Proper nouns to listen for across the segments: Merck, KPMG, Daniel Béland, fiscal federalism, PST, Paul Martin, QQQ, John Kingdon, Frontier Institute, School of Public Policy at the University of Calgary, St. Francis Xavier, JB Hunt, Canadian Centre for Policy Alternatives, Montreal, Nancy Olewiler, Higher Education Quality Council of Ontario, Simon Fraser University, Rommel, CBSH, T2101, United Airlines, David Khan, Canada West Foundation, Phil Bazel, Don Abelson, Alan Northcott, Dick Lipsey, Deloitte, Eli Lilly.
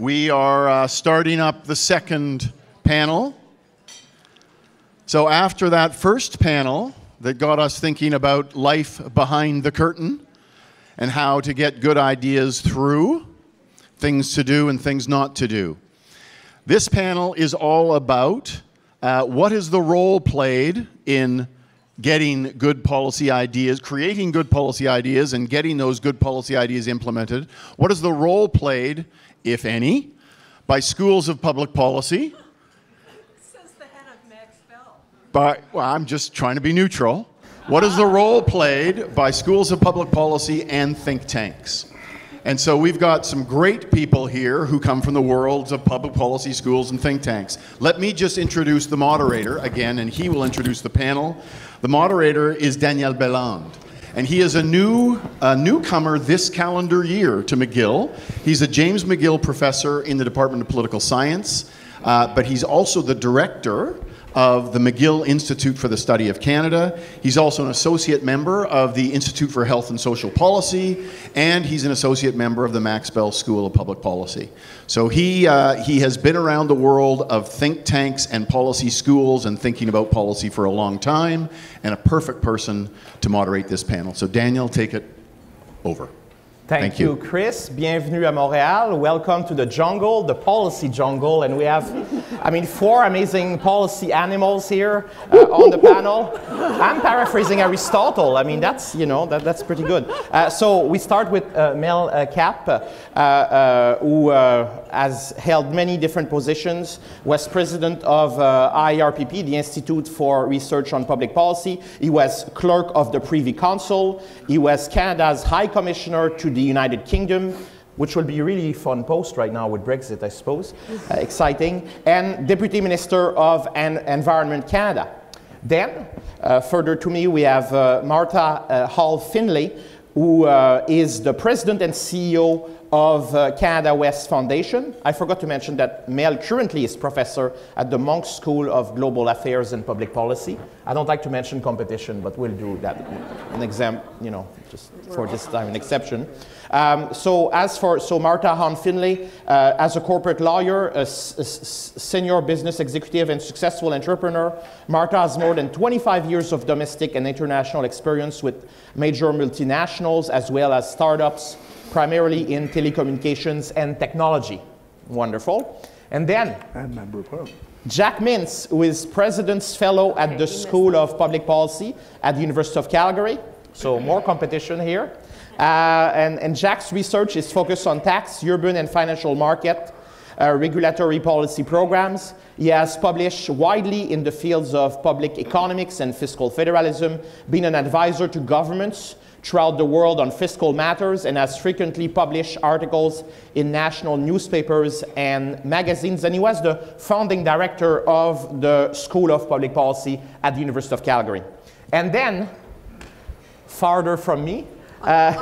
We are starting up the second panel. So after that first panel that got us thinking about life behind the curtain and how to get good ideas through, things to do and things not to do, this panel is all about what is the role played in getting good policy ideas, creating good policy ideas and getting those good policy ideas implemented. What is the role played, if any, by schools of public policy? Says the head of Max Bell. Well, I'm just trying to be neutral. What is the role played by schools of public policy and think tanks? And so we've got some great people here who come from the worlds of public policy, schools, and think tanks. Let me just introduce the moderator again, and he will introduce the panel. The moderator is Daniel Béland. And he is a newcomer this calendar year to McGill. He's a James McGill professor in the Department of Political Science, but he's also the director of the McGill Institute for the Study of Canada. He's also an associate member of the Institute for Health and Social Policy, and he's an associate member of the Max Bell School of Public Policy. So he has been around the world of think tanks and policy schools and thinking about policy for a long time, and a perfect person to moderate this panel. So Daniel, take it over. Thank you, Chris. Bienvenue à Montréal. Welcome to the jungle, the policy jungle. And we have, I mean, four amazing policy animals here on the panel. I'm paraphrasing Aristotle. I mean, that's, you know, that's pretty good. So we start with Mel Cappe, who has held many different positions, was president of IRPP, the Institute for Research on Public Policy. He was clerk of the Privy Council. He was Canada's High Commissioner to the United Kingdom, which will be a really fun post right now with Brexit, I suppose. Exciting. And Deputy Minister of Environment Canada. Then, further to me, we have Martha Hall Findlay, who is the President and CEO of Canada West Foundation. I forgot to mention that Mel currently is professor at the Munk School of Global Affairs and Public Policy. I don't like to mention competition, but we'll do that. An exam, you know, just for this time, an exception. So Martha Hall Findlay, as a corporate lawyer, a senior business executive and successful entrepreneur, Martha has more than 25 years of domestic and international experience with major multinationals as well as startups, primarily in telecommunications and technology. Wonderful. And then Jack Mintz, who is President's Fellow at the School of Public Policy at the University of Calgary. So more competition here. And Jack's research is focused on tax, urban and financial market, regulatory policy programs. He has published widely in the fields of public economics and fiscal federalism, been an advisor to governments throughout the world on fiscal matters, and has frequently published articles in national newspapers and magazines. And he was the founding director of the School of Public Policy at the University of Calgary. And then, farther from me, on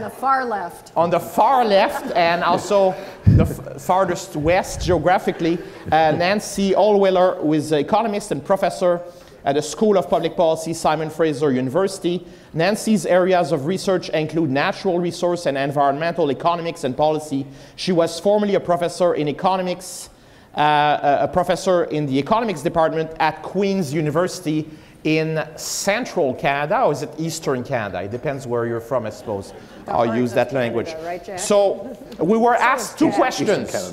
the far left. On the far left, and also the farthest west geographically, Nancy Olewiler, who is an economist and professor at the School of Public Policy, Simon Fraser University. Nancy's areas of research include natural resource and environmental economics and policy. She was formerly a professor in economics, in the economics department at Queen's University in central Canada, or is it eastern Canada? It depends where you're from, I suppose. I'll use that language. Canada, right, so we were asked two questions. And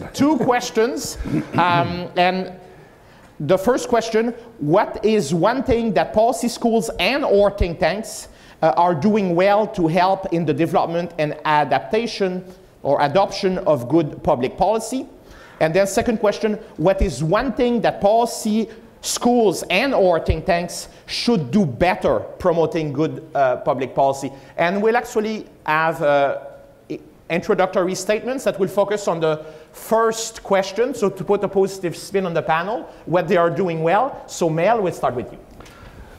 the first question, what is one thing that policy schools and or think tanks are doing well to help in the development and adaptation or adoption of good public policy? And then second question, what is one thing that policy schools and or think tanks should do better promoting good public policy? And we'll actually have introductory statements that will focus on the first question, so to put a positive spin on the panel, what they are doing well. So Mel, we'll start with you.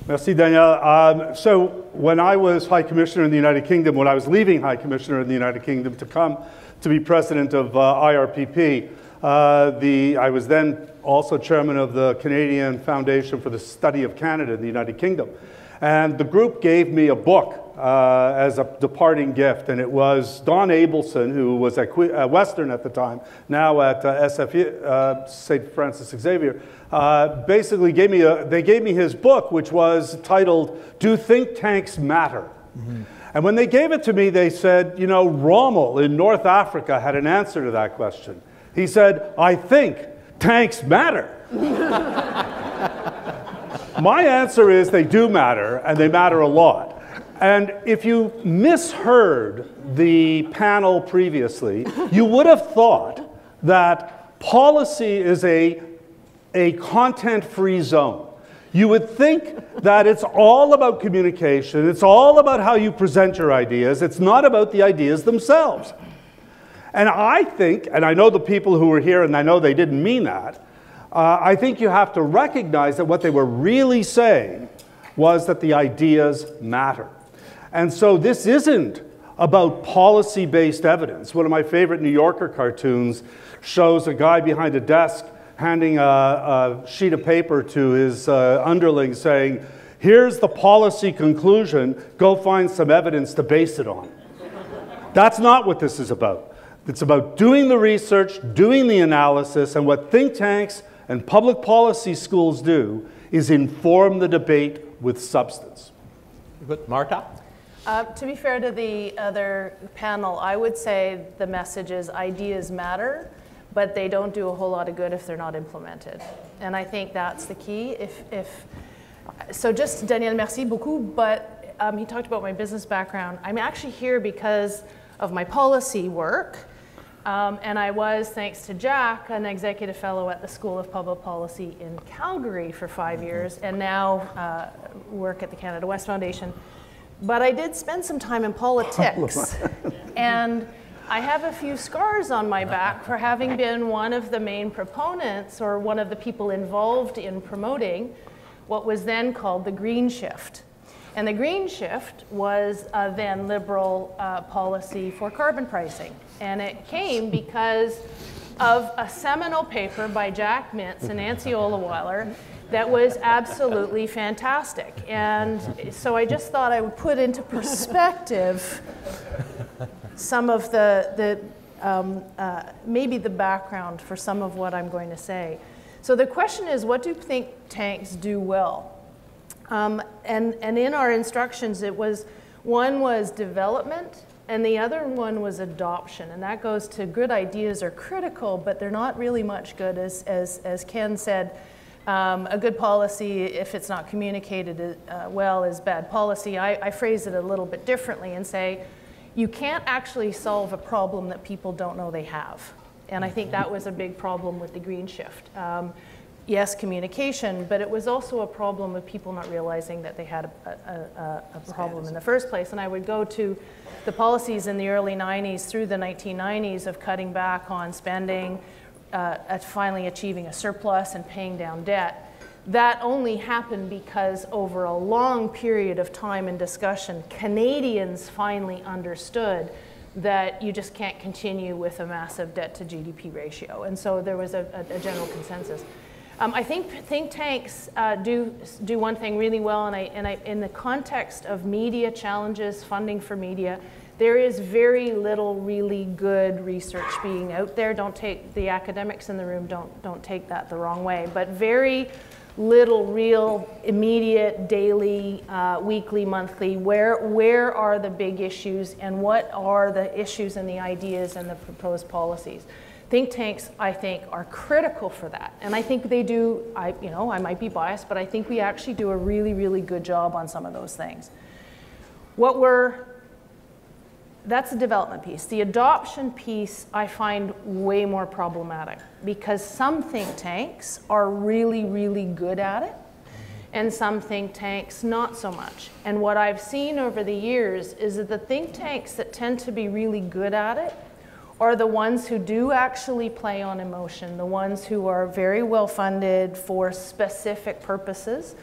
Merci, Daniel. So when I was High Commissioner in the United Kingdom, when I was leaving High Commissioner in the United Kingdom to come to be president of IRPP, I was then also chairman of the Canadian Foundation for the Study of Canada in the United Kingdom. And the group gave me a book as a departing gift, and it was Don Abelson, who was at Western at the time, now at SFU, St. Francis Xavier, basically gave me they gave me his book, which was titled "Do Think Tanks Matter?" Mm-hmm. And when they gave it to me, they said, you know, Rommel in North Africa had an answer to that question. He said, "I think tanks matter." My answer is they do matter, and they matter a lot. And if you misheard the panel previously, you would have thought that policy is a content-free zone. You would think that it's all about communication, it's all about how you present your ideas, it's not about the ideas themselves. And I think, and I know the people who were here, and I know they didn't mean that, I think you have to recognize that what they were really saying was that the ideas matter. And so this isn't about policy-based evidence. One of my favorite New Yorker cartoons shows a guy behind a desk handing a sheet of paper to his underling saying, "Here's the policy conclusion, go find some evidence to base it on." That's not what this is about. It's about doing the research, doing the analysis, and what think tanks and public policy schools do is inform the debate with substance. But Martha? To be fair to the other panel, I would say the message is ideas matter, but they don't do a whole lot of good if they're not implemented. And I think that's the key. So just Daniel, merci beaucoup, but he talked about my business background. I'm actually here because of my policy work. And I was, thanks to Jack, an executive fellow at the School of Public Policy in Calgary for 5 years, and now work at the Canada West Foundation. But I did spend some time in politics, and I have a few scars on my back for having been one of the main proponents or one of the people involved in promoting what was then called the Green Shift. And the Green Shift was then liberal policy for carbon pricing. And it came because of a seminal paper by Jack Mintz and Nancy Olewiler that was absolutely fantastic. And so I just thought I would put into perspective some of maybe the background for some of what I'm going to say. So the question is, what do think tanks do well? And in our instructions, it was, one was development, and the other one was adoption. And that goes to good ideas are critical, but they're not really much good. As Ken said, a good policy, if it's not communicated well, is bad policy. I phrase it a little bit differently and say, you can't actually solve a problem that people don't know they have. And I think that was a big problem with the Green Shift. Yes, communication, but it was also a problem of people not realizing that they had a problem in the first place. And I would go to the policies in the early 90s through the 1990s of cutting back on spending, at finally achieving a surplus and paying down debt. That only happened because over a long period of time and discussion, Canadians finally understood that you just can't continue with a massive debt to GDP ratio. And so there was a general consensus. I think think tanks do one thing really well, and in the context of media challenges, funding for media, there is very little really good research being out there. Don't take the academics in the room, don't take that the wrong way, but very little real immediate, daily, weekly, monthly, where are the big issues and what are the issues and the ideas and the proposed policies. Think tanks, I think, are critical for that. And I think they do, you know, I might be biased, but I think we actually do a really, really good job on some of those things. That's the development piece. The adoption piece, I find way more problematic because some think tanks are really, really good at it and some think tanks not so much. And what I've seen over the years is that the think tanks that tend to be really good at it are the ones who do actually play on emotion, the ones who are very well funded for specific purposes.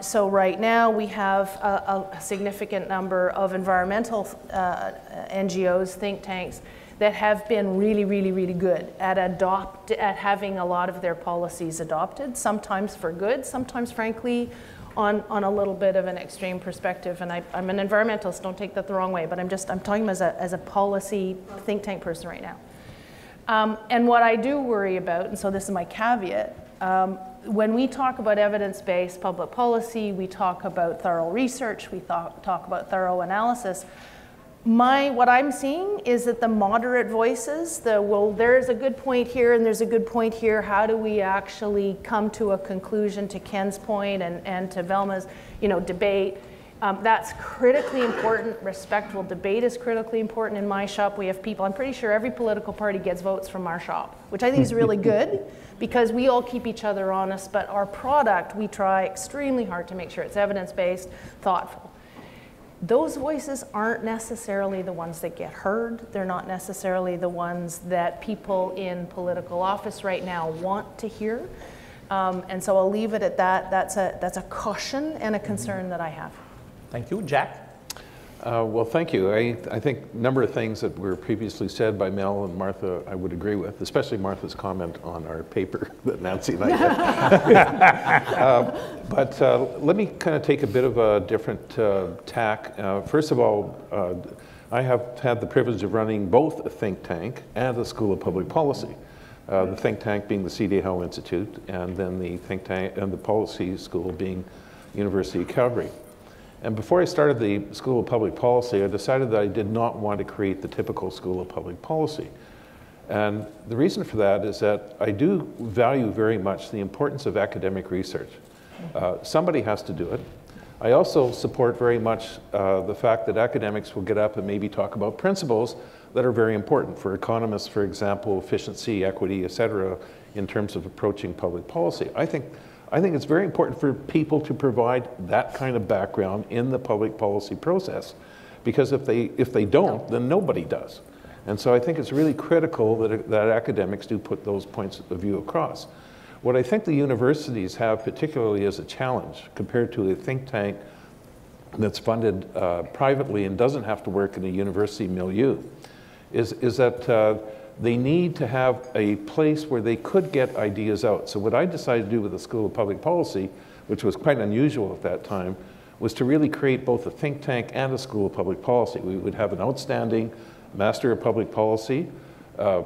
So right now we have a significant number of environmental NGOs, think tanks, that have been really, really, really good at having a lot of their policies adopted, sometimes for good, sometimes frankly on a little bit of an extreme perspective, and I'm an environmentalist, don't take that the wrong way, but I'm talking as a policy think tank person right now. And what I do worry about, and so this is my caveat, when we talk about evidence-based public policy, we talk about thorough research, we talk about thorough analysis. What I'm seeing is that the moderate voices, well, there's a good point here and there's a good point here, how do we actually come to a conclusion, to Ken's point and to Velma's debate, that's critically important. Respectful debate is critically important. In my shop, we have people, I'm pretty sure every political party gets votes from our shop, which I think is really good because we all keep each other honest, but our product, we try extremely hard to make sure it's evidence-based, thoughtful. Those voices aren't necessarily the ones that get heard. They're not necessarily the ones that people in political office right now want to hear. And so I'll leave it at that. That's a caution and a concern that I have. Thank you. Jack? Well, thank you. I think a number of things that were previously said by Mel and Martha I would agree with, especially Martha's comment on our paper that Nancy and I did. But let me kind of take a bit of a different tack. First of all, I have had the privilege of running both a think tank and a School of Public Policy. The think tank being the C.D. Howe Institute, and then the think tank and the policy school being University of Calgary. And before I started the School of Public Policy, I decided that I did not want to create the typical School of Public Policy. And the reason for that is that I do value very much the importance of academic research. Somebody has to do it. I also support very much the fact that academics will get up and maybe talk about principles that are very important for economists, for example, efficiency, equity, et cetera, in terms of approaching public policy. I think it's very important for people to provide that kind of background in the public policy process, because if they don't, then nobody does. And so I think it's really critical that academics do put those points of view across. What I think the universities have particularly as a challenge compared to a think tank that's funded privately and doesn't have to work in a university milieu is that they need to have a place where they could get ideas out. So what I decided to do with the School of Public Policy, which was quite unusual at that time, was to really create both a think tank and a School of Public Policy. We would have an outstanding Master of Public Policy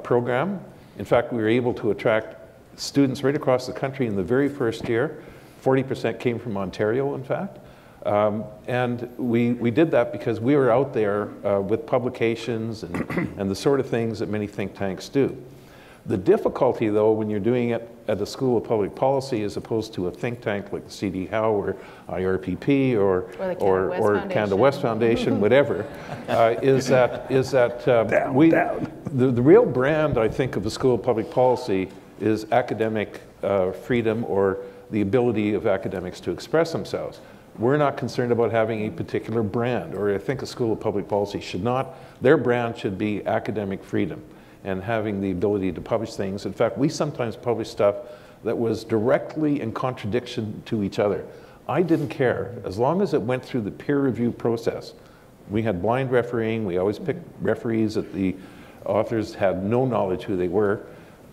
program. In fact, we were able to attract students right across the country in the very first year. 40% came from Ontario, in fact. And we did that because we were out there with publications and the sort of things that many think tanks do. The difficulty, though, when you're doing it at the School of Public Policy as opposed to a think tank like the C.D. Howe or IRPP or Canada West Foundation, whatever, the real brand, I think, of the School of Public Policy is academic freedom or the ability of academics to express themselves. We're not concerned about having a particular brand, or I think a School of Public Policy should not. Their brand should be academic freedom and having the ability to publish things. In fact, we sometimes published stuff that was directly in contradiction to each other. I didn't care. As long as it went through the peer review process, we had blind refereeing. We always picked referees that the authors had no knowledge who they were.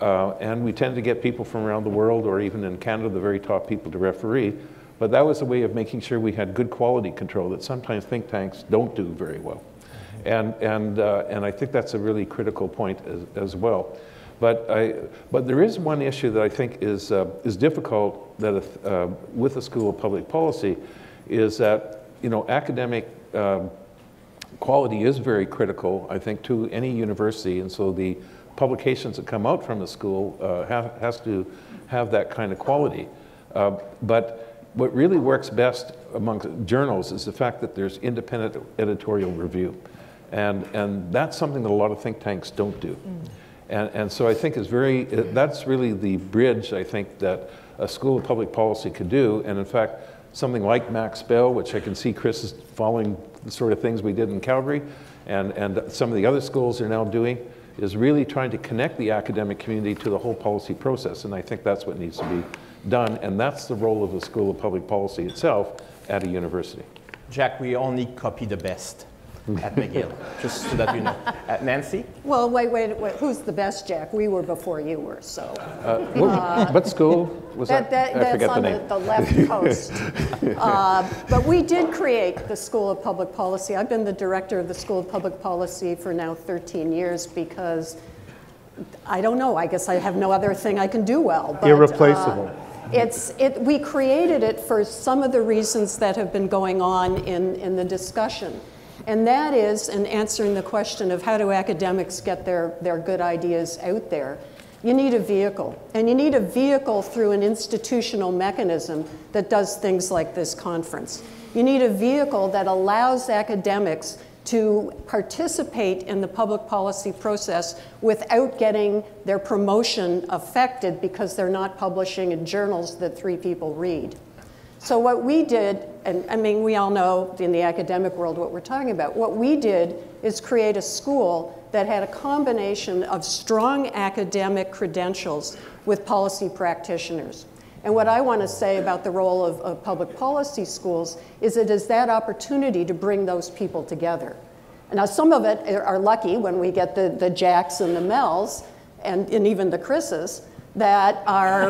And we tend to get people from around the world, or even in Canada, the very top people to referee. But that was a way of making sure we had good quality control that sometimes think tanks don't do very well. And I think that's a really critical point as well. But there is one issue that I think is difficult that with the School of Public Policy is that academic quality is very critical, I think, to any university. And so the publications that come out from the school has to have that kind of quality. But what really works best among journals is the fact that there's independent editorial review. And that's something that a lot of think tanks don't do. And so I think that's really the bridge, I think, that a School of Public Policy could do. And in fact, something like Max Bell, which I can see Chris is following the sort of things we did in Calgary, and some of the other schools are now doing, is really trying to connect the academic community to the whole policy process. And I think that's what needs to be done. And that's the role of the School of Public Policy itself at a university. Jack, we only copy the best. at McGill, just so that you know. Nancy? Well, wait, who's the best, Jack? We were before you were, so. What school was that? I forget the name. That's on the left coast. But we did create the School of Public Policy. I've been the director of the School of Public Policy for now 13 years because I don't know. I guess I have no other thing I can do well. But, irreplaceable. We created it for some of the reasons that have been going on in the discussion. And that is in answering the question of how do academics get their good ideas out there. You need a vehicle. And you need a vehicle through an institutional mechanism that does things like this conference. You need a vehicle that allows academics to participate in the public policy process without getting their promotion affected because they're not publishing in journals that 3 people read. So what we did, and I mean, we all know in the academic world what we're talking about, what we did is create a school that had a combination of strong academic credentials with policy practitioners. And what I want to say about the role of public policy schools is it is that opportunity to bring those people together. And now some of it are lucky when we get the Jacks and the Mels and even the Chris's that are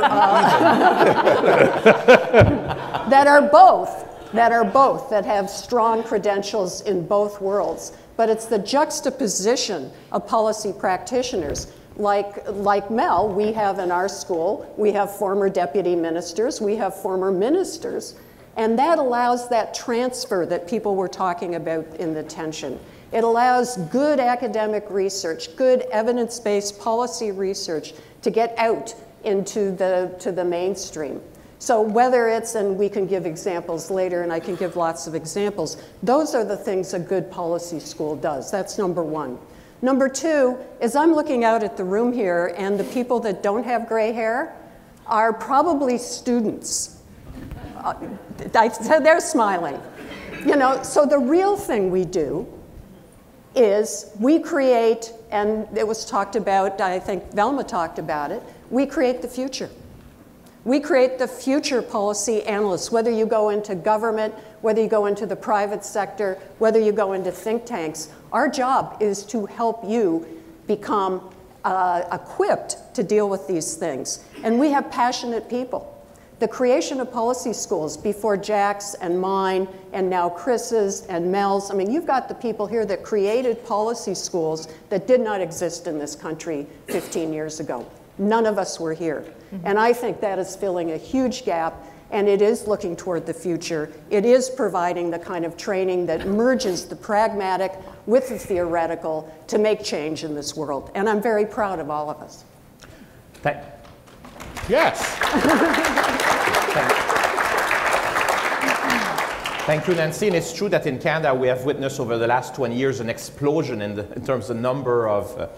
that are both that have strong credentials in both worlds. But it's the juxtaposition of policy practitioners. Like Mel, we have in our school, we have former deputy ministers, we have former ministers, and that allows that transfer that people were talking about in the tension. It allows good academic research, good evidence-based policy research to get out into the mainstream. So whether it's, and we can give examples later, and I can give lots of examples, those are the things a good policy school does. That's number one. Number two is I'm looking out at the room here, and the people that don't have gray hair are probably students. They're smiling. You know, so the real thing we do is we create, and it was talked about, I think Velma talked about it, we create the future. We create the future policy analysts, whether you go into government, whether you go into the private sector, whether you go into think tanks. Our job is to help you become equipped to deal with these things. And we have passionate people. The creation of policy schools before Jack's and mine and now Chris's and Mel's, I mean, you've got the people here that created policy schools that did not exist in this country 15 years ago. None of us were here. Mm-hmm. And I think that is filling a huge gap, and it is looking toward the future. It is providing the kind of training that merges the pragmatic with the theoretical to make change in this world. And I'm very proud of all of us. Thank you, Nancy. And it's true that in Canada, we have witnessed over the last 20 years an explosion in terms of the number of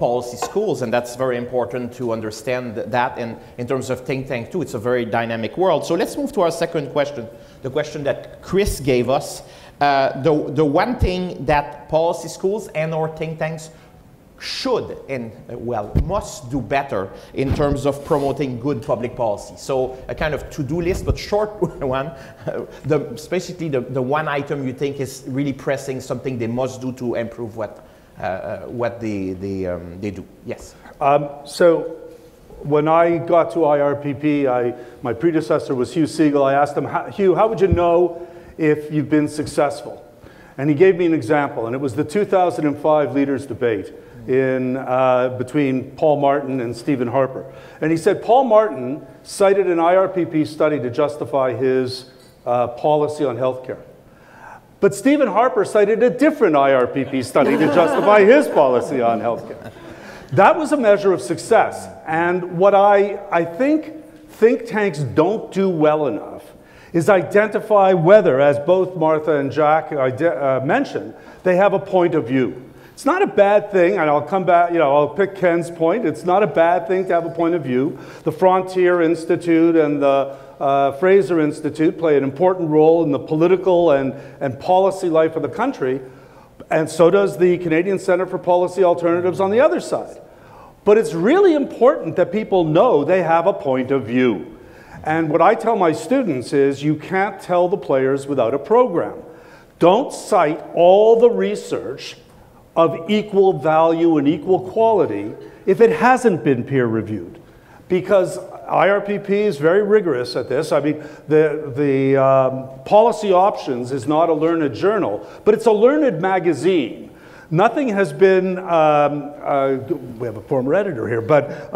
policy schools, and that's very important to understand that. And in terms of think tank too, it's a very dynamic world. So let's move to our second question, the question that Chris gave us. The one thing that policy schools and or think tanks should and, well, must do better in terms of promoting good public policy. So a kind of to-do list, but short one, basically the one item you think is really pressing, something they must do to improve what they do. Yes. So when I got to IRPP, my predecessor was Hugh Siegel. I asked him, Hugh, how would you know if you've been successful? And he gave me an example, and it was the 2005 leaders debate in, between Paul Martin and Stephen Harper. And he said Paul Martin cited an IRPP study to justify his policy on healthcare. But Stephen Harper cited a different IRPP study to justify his policy on healthcare. That was a measure of success. And what I think tanks don't do well enough is identify whether, as both Martha and Jack mentioned, they have a point of view. It's not a bad thing, and I'll come back, you know, I'll pick Ken's point. It's not a bad thing to have a point of view. The Frontier Institute and the Fraser Institute play an important role in the political and policy life of the country, and so does the Canadian Centre for Policy Alternatives on the other side. But it's really important that people know they have a point of view. And what I tell my students is you can't tell the players without a program. Don't cite all the research of equal value and equal quality if it hasn't been peer reviewed, because IRPP is very rigorous at this. I mean, the Policy Options is not a learned journal, but it's a learned magazine. Nothing has been, we have a former editor here, but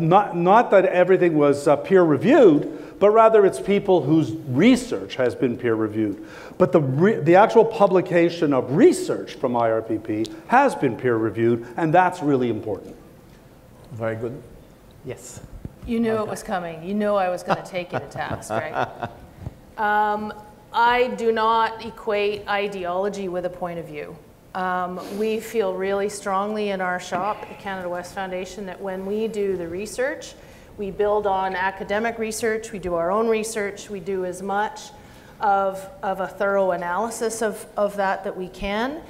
not that everything was peer reviewed, but rather it's people whose research has been peer reviewed. But the actual publication of research from IRPP has been peer reviewed, and that's really important. Very good. Yes. You knew it was coming. You know I was going to take you to task, right? I do not equate ideology with a point of view. We feel really strongly in our shop, the Canada West Foundation, that when we do the research, we build on academic research, we do our own research, we do as much of a thorough analysis of that we can.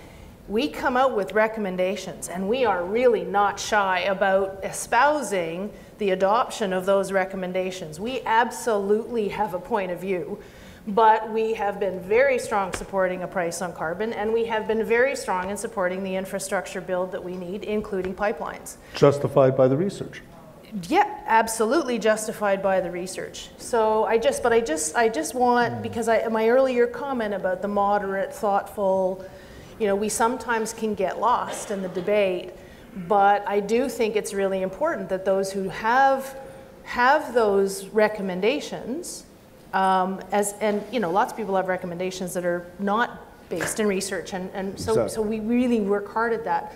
We come out with recommendations, and we are really not shy about espousing the adoption of those recommendations. We absolutely have a point of view, but we have been very strong supporting a price on carbon, and we have been very strong in supporting the infrastructure build that we need, including pipelines. Justified by the research. Yeah, absolutely justified by the research. So I just want, because my earlier comment about the moderate, thoughtful, you know, we sometimes can get lost in the debate, but I do think it's really important that those who have those recommendations, and you know, lots of people have recommendations that are not based in research, and so, exactly. So we really work hard at that.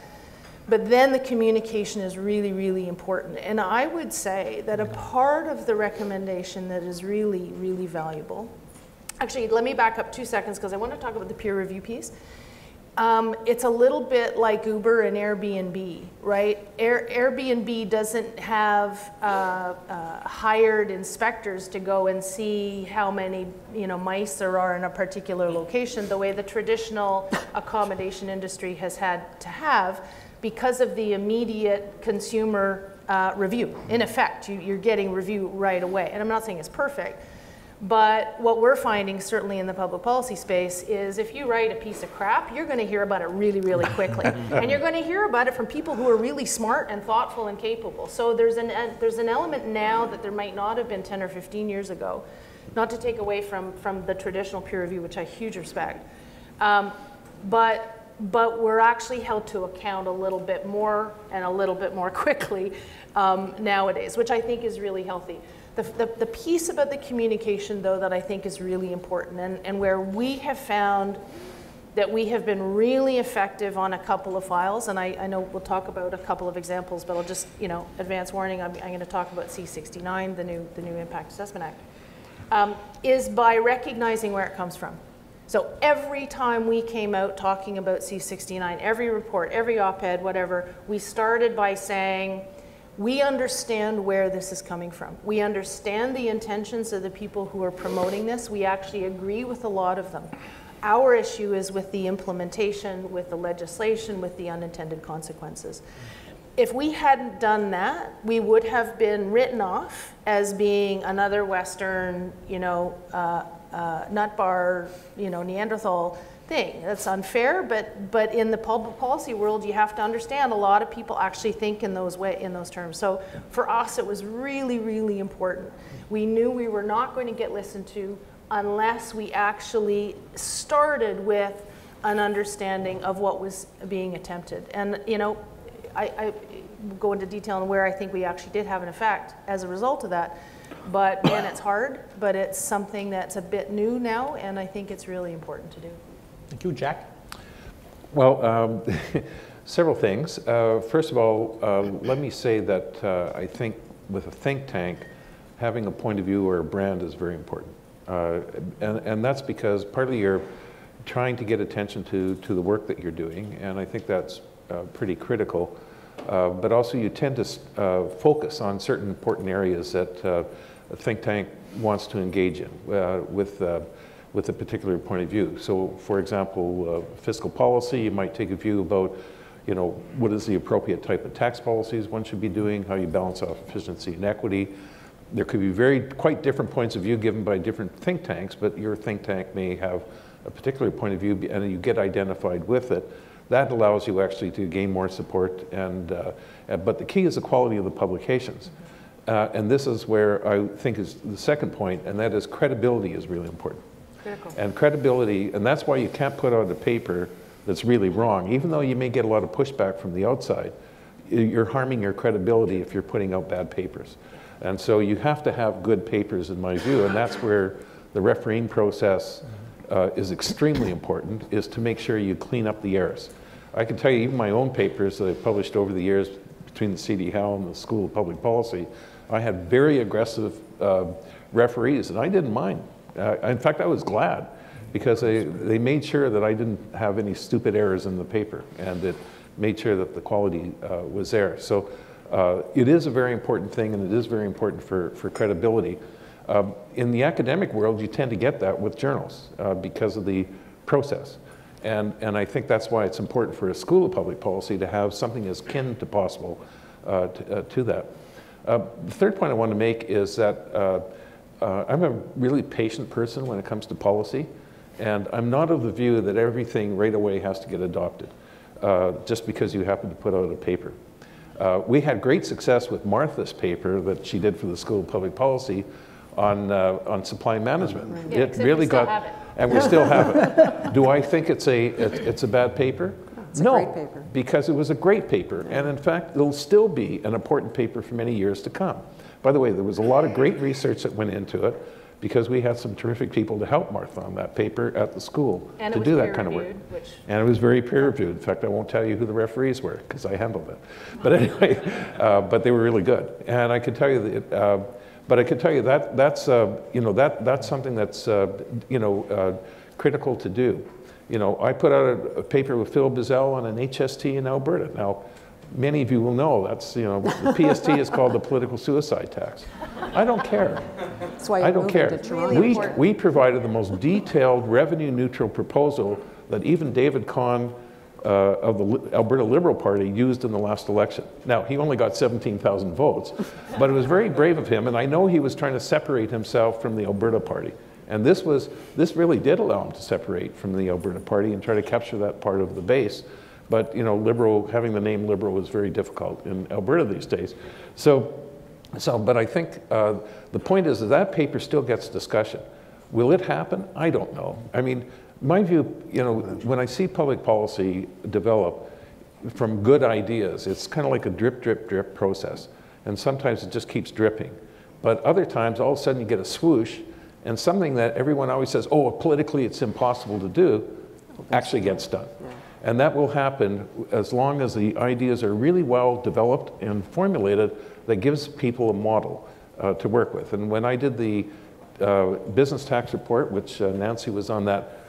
But then the communication is really, really important. And I would say that a part of the recommendation that is really, really valuable, actually, let me back up 2 seconds because I want to talk about the peer review piece. It's a little bit like Uber and Airbnb, right? Airbnb doesn't have hired inspectors to go and see how many, you know, mice there are in a particular location the way the traditional accommodation industry has had to have because of the immediate consumer review. In effect, you're getting review right away. And I'm not saying it's perfect. But what we're finding, certainly in the public policy space, is if you write a piece of crap, you're going to hear about it really, really quickly. And you're going to hear about it from people who are really smart and thoughtful and capable. So there's an element now that there might not have been 10 or 15 years ago, not to take away from the traditional peer review, which I huge respect. But we're actually held to account a little bit more and a little bit more quickly nowadays, which I think is really healthy. The piece about the communication, though, that I think is really important, and where we have found that we have been really effective on a couple of files, and I know we'll talk about a couple of examples, but I'll just, you know, advance warning, I'm going to talk about C69, the new Impact Assessment Act, is by recognizing where it comes from. So every time we came out talking about C69, every report, every op-ed, whatever, we started by saying, we understand where this is coming from. We understand the intentions of the people who are promoting this. We actually agree with a lot of them. Our issue is with the implementation, with the legislation, with the unintended consequences. If we hadn't done that, we would have been written off as being another Western, you know, nut bar, you know, Neanderthal thing. That's unfair, but in the public policy world, you have to understand a lot of people actually think in those terms. So for us, it was really, really important. We knew we were not going to get listened to unless we actually started with an understanding of what was being attempted. And you know, I go into detail on where I think we actually did have an effect as a result of that. But man, it's hard, but it's something that's a bit new now, and I think it's really important to do. Thank you, Jack. Well, several things. First of all, let me say that I think with a think tank, having a point of view or a brand is very important. And that's because partly you're trying to get attention to the work that you're doing, and I think that's pretty critical. But also you tend to focus on certain important areas that a think tank wants to engage in with a particular point of view. So, for example, fiscal policy, you might take a view about, you know, what is the appropriate type of tax policies one should be doing, how you balance off efficiency and equity. There could be quite different points of view given by different think tanks, but your think tank may have a particular point of view and you get identified with it, that allows you actually to gain more support. And but the key is the quality of the publications. And this is where I think is the second point, and that is credibility is really important. Critical. And credibility, and that's why you can't put out a paper that's really wrong. Even though you may get a lot of pushback from the outside, you're harming your credibility if you're putting out bad papers. And so you have to have good papers, in my view, and that's where the refereeing process is extremely important, is to make sure you clean up the errors. I can tell you even my own papers that I've published over the years between the C.D. Howe and the School of Public Policy, I had very aggressive referees, and I didn't mind. In fact, I was glad, because they made sure that I didn't have any stupid errors in the paper, and it made sure that the quality was there. So it is a very important thing, and it is very important for credibility. In the academic world, you tend to get that with journals because of the process. And I think that's why it's important for a School of Public Policy to have something as kin to possible to that. The third point I want to make is that I'm a really patient person when it comes to policy, and I'm not of the view that everything right away has to get adopted just because you happen to put out a paper. We had great success with Martha's paper that she did for the School of Public Policy on supply management. Yeah, it really got, and we still have it. Do I think it's a bad paper? It's no, a great paper. Because it was a great paper, and in fact, it'll still be an important paper for many years to come. By the way, there was a lot of great research that went into it, because we had some terrific people to help Martha on that paper at the school to do that kind of work. And it was very peer-reviewed. In fact, I won't tell you who the referees were, because I handled it. But anyway, but they were really good. And I could tell you that. But I can tell you that that's something that's critical to do. You know, I put out a paper with Phil Bazel on an HST in Alberta. Now, many of you will know that's the PST is called the political suicide tax. I don't care. That's why I don't care. We provided the most detailed revenue neutral proposal that even David Khan of the Alberta Liberal Party used in the last election. Now, he only got 17,000 votes, but it was very brave of him, and I know he was trying to separate himself from the Alberta Party. And this really did allow him to separate from the Alberta Party and try to capture that part of the base. But, you know, Liberal, having the name Liberal is very difficult in Alberta these days. So but I think the point is that that paper still gets discussion. Will it happen? I don't know. I mean, my view, you know, when I see public policy develop from good ideas, it's kind of like a drip, drip, drip process. And sometimes it just keeps dripping. But other times, all of a sudden, you get a swoosh, and something that everyone always says, oh, politically it's impossible to do, actually gets done. Yeah. And that will happen as long as the ideas are really well developed and formulated that gives people a model to work with. And when I did the business tax report, which Nancy was on that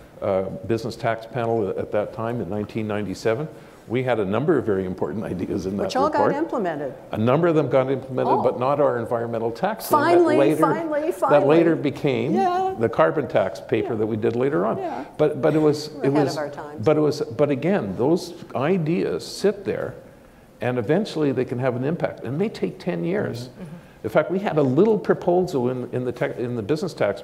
business tax panel at that time in 1997. We had a number of very important ideas in that report. Which all got implemented. A number of them got implemented, but not our environmental tax. Finally. That later became the carbon tax paper that we did later on. Yeah. But it was ahead of our time. But again, those ideas sit there, and eventually they can have an impact. And it may take 10 years. Mm-hmm. In fact, we had a little proposal in the business tax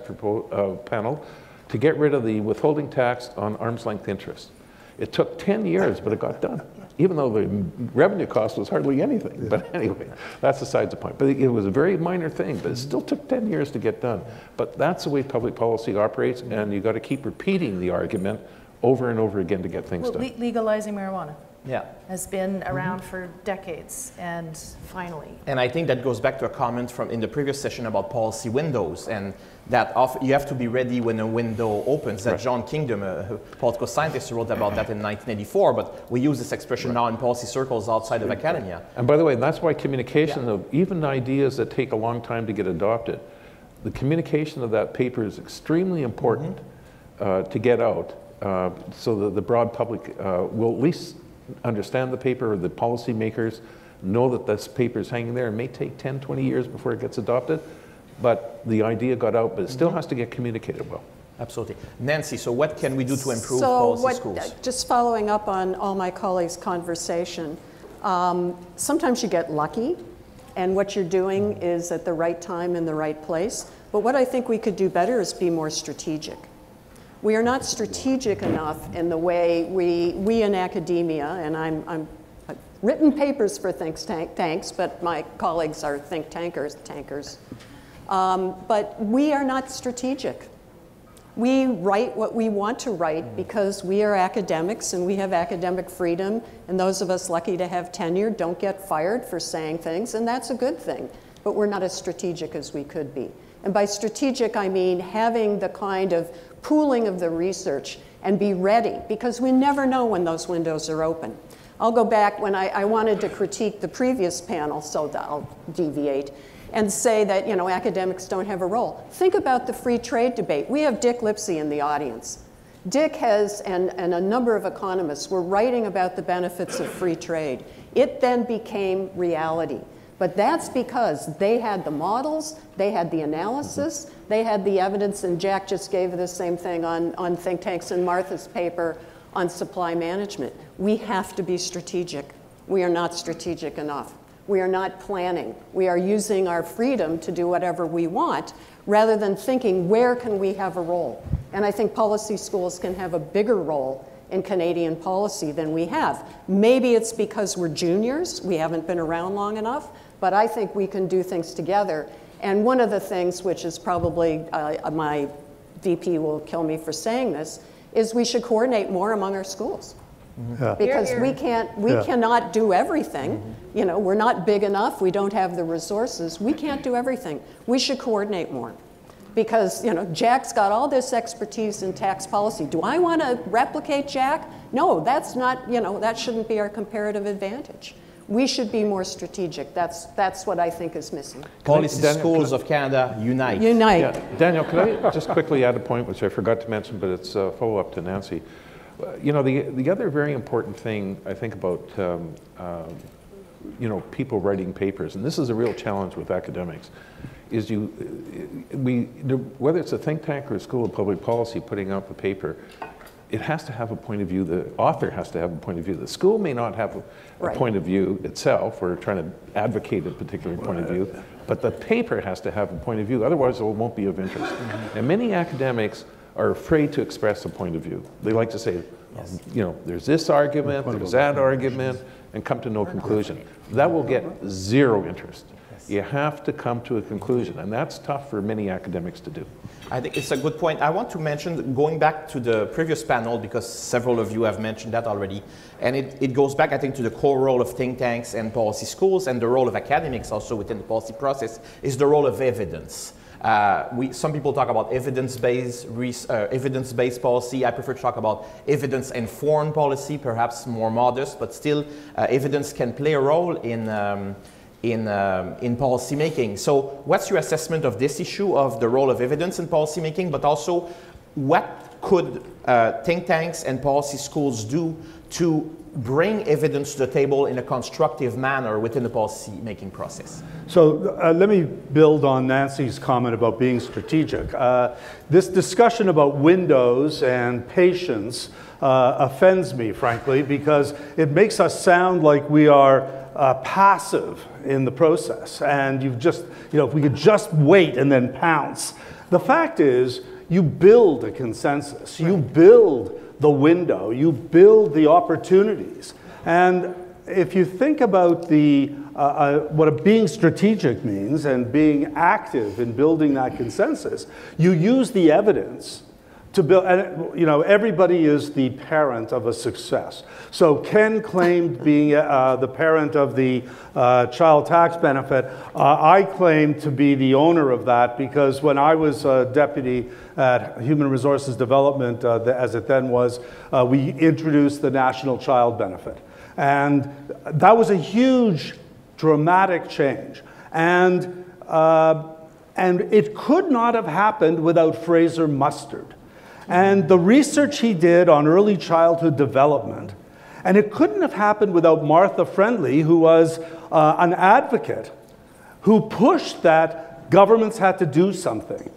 panel to get rid of the withholding tax on arm's length interest. It took 10 years, but it got done, even though the revenue cost was hardly anything. But anyway, that's beside the point. But it was a very minor thing, but it still took 10 years to get done. But that's the way public policy operates, and you've got to keep repeating the argument over and over again to get things done. Legalizing marijuana. Yeah, has been around for decades, and finally. And I think that goes back to a comment from in the previous session about policy windows, and that you have to be ready when a window opens. That John Kingdon, a political scientist, wrote about that in 1984, but we use this expression now in policy circles outside of academia. And by the way, that's why communication of even ideas that take a long time to get adopted, the communication of that paper is extremely important to get out so that the broad public will at least understand the paper, or the policymakers know that this paper is hanging there. It may take 10, 20 years before it gets adopted, but the idea got out, but it still has to get communicated well. Absolutely. Nancy, so what can we do to improve policy schools? Just following up on all my colleagues' conversation, sometimes you get lucky, and what you're doing is at the right time in the right place. But what I think we could do better is be more strategic. We are not strategic enough in the way we in academia, and I've written papers for think tanks, but my colleagues are think tankers. But we are not strategic. We write what we want to write because we are academics and we have academic freedom, and those of us lucky to have tenure don't get fired for saying things, and that's a good thing. But we're not as strategic as we could be. And by strategic, I mean having the kind of pooling of the research and be ready, because we never know when those windows are open. I'll go back when I wanted to critique the previous panel, so I'll deviate, and say that, you know, academics don't have a role. Think about the free trade debate. We have Dick Lipsey in the audience. Dick has, and a number of economists, were writing about the benefits of free trade. It then became reality. But that's because they had the models, they had the analysis, they had the evidence, and Jack just gave the same thing on think tanks in Martha's paper on supply management. We have to be strategic. We are not strategic enough. We are not planning. We are using our freedom to do whatever we want rather than thinking, where can we have a role? And I think policy schools can have a bigger role in Canadian policy than we have. Maybe it's because we're juniors, we haven't been around long enough, but I think we can do things together. And one of the things, which is probably, my VP will kill me for saying this, is we should coordinate more among our schools. Yeah. Because here. we cannot do everything. Mm-hmm. You know, we're not big enough, we don't have the resources, we can't do everything. We should coordinate more. Because, you know, Jack's got all this expertise in tax policy. Do I want to replicate Jack? No, that's not, you know, that shouldn't be our comparative advantage. We should be more strategic. That's what I think is missing. Policy schools of Canada unite. Unite. Yeah. Daniel, could I just quickly add a point which I forgot to mention, but it's a follow-up to Nancy. You know, the other very important thing I think about, you know, people writing papers, and this is a real challenge with academics, is whether it's a think tank or a School of Public Policy putting out the paper, it has to have a point of view. The author has to have a point of view. The school may not have a point of view itself. We're trying to advocate a particular point of view, but the paper has to have a point of view. Otherwise, it won't be of interest. Mm-hmm. And many academics are afraid to express a point of view. They like to say, yes, you know, there's this argument, there's that argument, and come to no conclusion. That will get zero interest. You have to come to a conclusion, and that's tough for many academics to do. I think it's a good point. I want to mention, going back to the previous panel, because several of you have mentioned that already, and it goes back, I think, to the core role of think tanks and policy schools, and the role of academics also within the policy process, is the role of evidence. Some people talk about evidence-based policy. I prefer to talk about evidence-informed policy, perhaps more modest, but still evidence can play a role in policymaking. So what's your assessment of this issue of the role of evidence in policymaking, but also what could think tanks and policy schools do to bring evidence to the table in a constructive manner within the policymaking process? So let me build on Nancy's comment about being strategic. This discussion about windows and patience offends me, frankly, because it makes us sound like we are passive in the process, and you've just, you know, if we could just wait and then pounce. The fact is, you build a consensus, you build the window, you build the opportunities. And if you think about what being strategic means and being active in building that consensus, you use the evidence to build, and, you know, everybody is the parent of a success. So Ken claimed being the parent of the child tax benefit. I claimed to be the owner of that because when I was a deputy at Human Resources Development, as it then was, we introduced the national child benefit. And that was a huge, dramatic change. And it could not have happened without Fraser Mustard and the research he did on early childhood development. And it couldn't have happened without Martha Friendly, who was an advocate, who pushed that governments had to do something.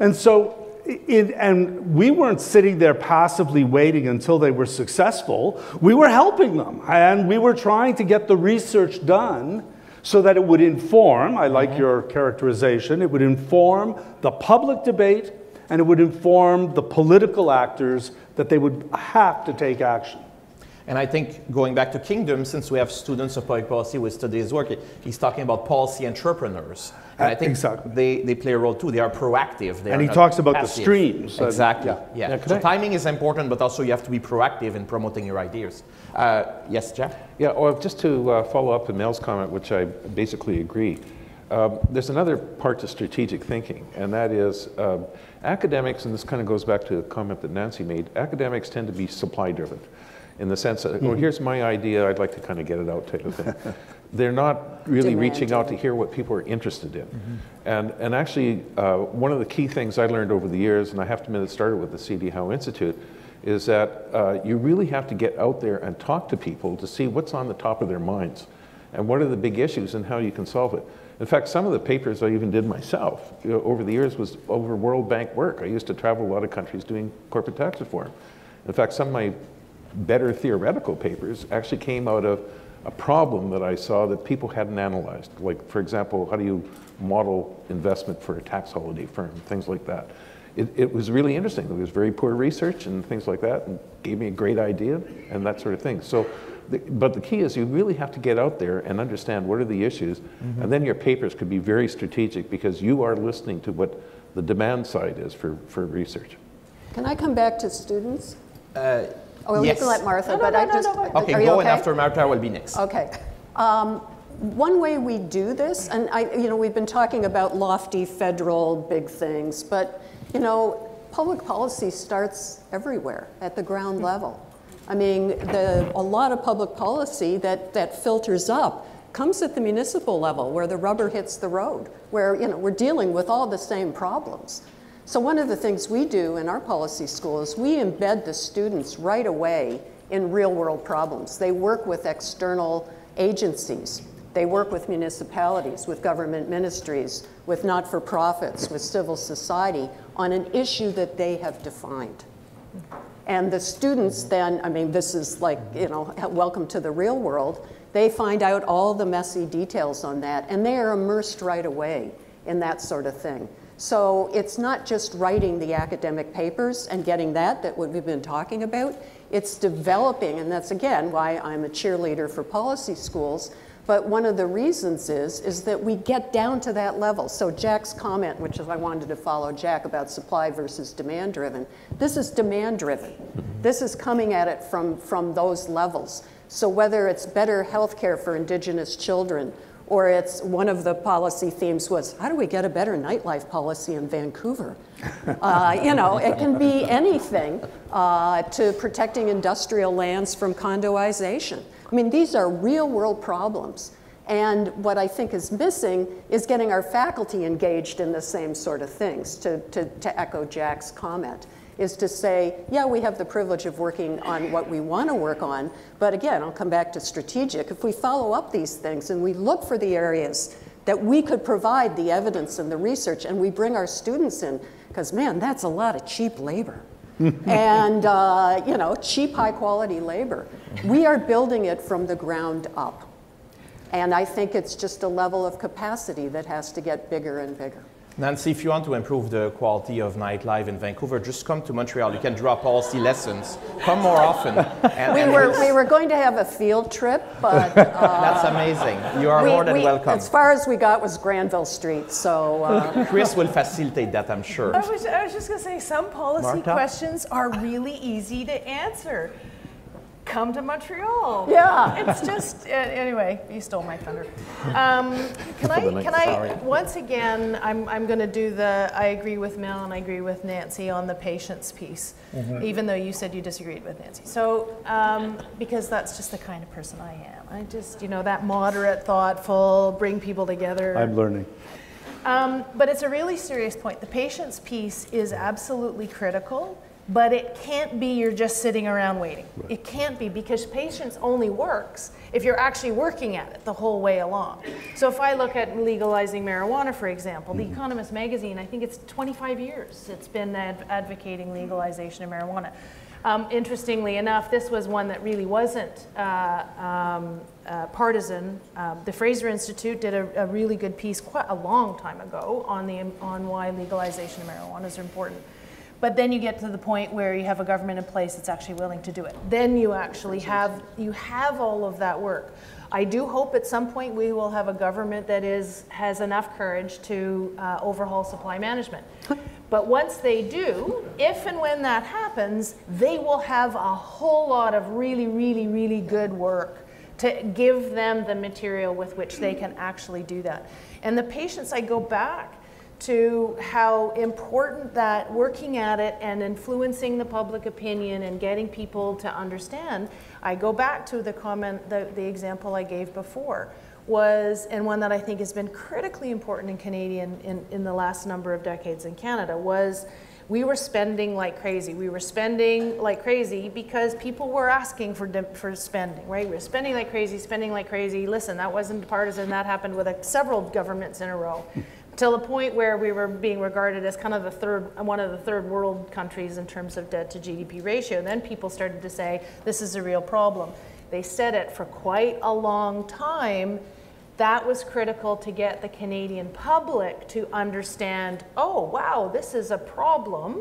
And so, and we weren't sitting there passively waiting until they were successful. We were helping them, and we were trying to get the research done so that it would inform, I like your characterization, it would inform the public debate and it would inform the political actors that they would have to take action. And I think going back to Kingdom, since we have students of public policy with today's work, he's talking about policy entrepreneurs. And I think exactly. they play a role too. They are proactive. They and are he talks about passive. The streams. Exactly. Yeah. So timing is important, but also you have to be proactive in promoting your ideas. Yes, Jeff? Yeah, or just to follow up on Mel's comment, which I basically agree. There's another part to strategic thinking, and that is academics, and this kind of goes back to the comment that Nancy made, academics tend to be supply-driven. In the sense that, well, here's my idea, I'd like to kind of get it out type of thing. They're not really reaching out to hear what people are interested in. And actually, one of the key things I learned over the years, and I have to admit it started with the C.D. Howe Institute, is that you really have to get out there and talk to people to see what's on the top of their minds and what are the big issues and how you can solve it. In fact, some of the papers I even did myself over the years was over World Bank work. I used to travel a lot of countries doing corporate tax reform. In fact, some of my better theoretical papers actually came out of a problem that I saw that people hadn't analyzed. Like, for example, how do you model investment for a tax holiday firm, things like that. It was really interesting. There was very poor research and things like that, and gave me a great idea and that sort of thing. So, but the key is you really have to get out there and understand what are the issues, and then your papers could be very strategic because you are listening to what the demand side is for research. Can I come back to students? Oh, yes. We can let Martha, okay, go and after Martha will be next. Okay. One way we do this, and you know, we've been talking about lofty federal big things, but you know, public policy starts everywhere at the ground level. I mean, a lot of public policy that filters up comes at the municipal level, where the rubber hits the road, where you know we're dealing with all the same problems. So one of the things we do in our policy school is we embed the students right away in real-world problems. They work with external agencies. They work with municipalities, with government ministries, with not-for-profits, with civil society on an issue that they have defined. And the students then, I mean, this is like, you know, welcome to the real world. They find out all the messy details on that, and they are immersed right away in that sort of thing. So it's not just writing the academic papers and getting that what we've been talking about. It's developing, and that's again why I'm a cheerleader for policy schools. But one of the reasons is that we get down to that level. So Jack's comment, which is I wanted to follow Jack about supply versus demand driven. This is demand driven. This is coming at it from those levels. So whether it's better health care for Indigenous children, or it's one of the policy themes was, how do we get a better nightlife policy in Vancouver? You know, it can be anything to protecting industrial lands from condoization. I mean, these are real world problems. And what I think is missing is getting our faculty engaged in the same sort of things, to echo Jack's comment, is to say, yeah, we have the privilege of working on what we want to work on, but again, I'll come back to strategic. If we follow up these things and we look for the areas that we could provide the evidence and the research, and we bring our students in, because man, that's a lot of cheap labor. And you know, cheap, high quality labor. We are building it from the ground up. And I think it's just a level of capacity that has to get bigger and bigger. Nancy, if you want to improve the quality of nightlife in Vancouver, just come to Montreal. You can draw policy lessons. Come more often. We were going to have a field trip, but... that's amazing. You are more than welcome. As far as we got was Granville Street, so... Chris will facilitate that, I'm sure. I was just going to say, some policy questions are really easy to answer. Come to Montreal. Yeah. It's just, anyway, you stole my thunder. Can I once again, I'm going to do the, I agree with Mel and I agree with Nancy on the patience piece, even though you said you disagreed with Nancy. So, because that's just the kind of person I am. I just, you know, that moderate, thoughtful, bring people together. I'm learning. But it's a really serious point. The patience piece is absolutely critical. But it can't be you're just sitting around waiting. Right. It can't be, because patience only works if you're actually working at it the whole way along. So if I look at legalizing marijuana, for example, The Economist magazine, I think it's 25 years it's been advocating legalization of marijuana. Interestingly enough, this was one that really wasn't partisan. The Fraser Institute did a really good piece quite a long time ago on why legalization of marijuana is important. But then you get to the point where you have a government in place that's actually willing to do it. Then you actually have, you have all of that work. I do hope at some point we will have a government that has enough courage to overhaul supply management. But once they do, if and when that happens, they will have a whole lot of really, really, really good work to give them the material with which they can actually do that. And the patients, I go back to how important that working at it and influencing the public opinion and getting people to understand. I go back to the comment, the example I gave before was, and one that I think has been critically important in Canadian in the last number of decades in Canada, was we were spending like crazy. We were spending like crazy because people were asking for spending, right? We were spending like crazy, spending like crazy. Listen, that wasn't partisan. That happened with several governments in a row. Till the point where we were being regarded as kind of one of the third world countries in terms of debt to GDP ratio. Then people started to say, this is a real problem. They said it for quite a long time. That was critical to get the Canadian public to understand, oh, wow, this is a problem.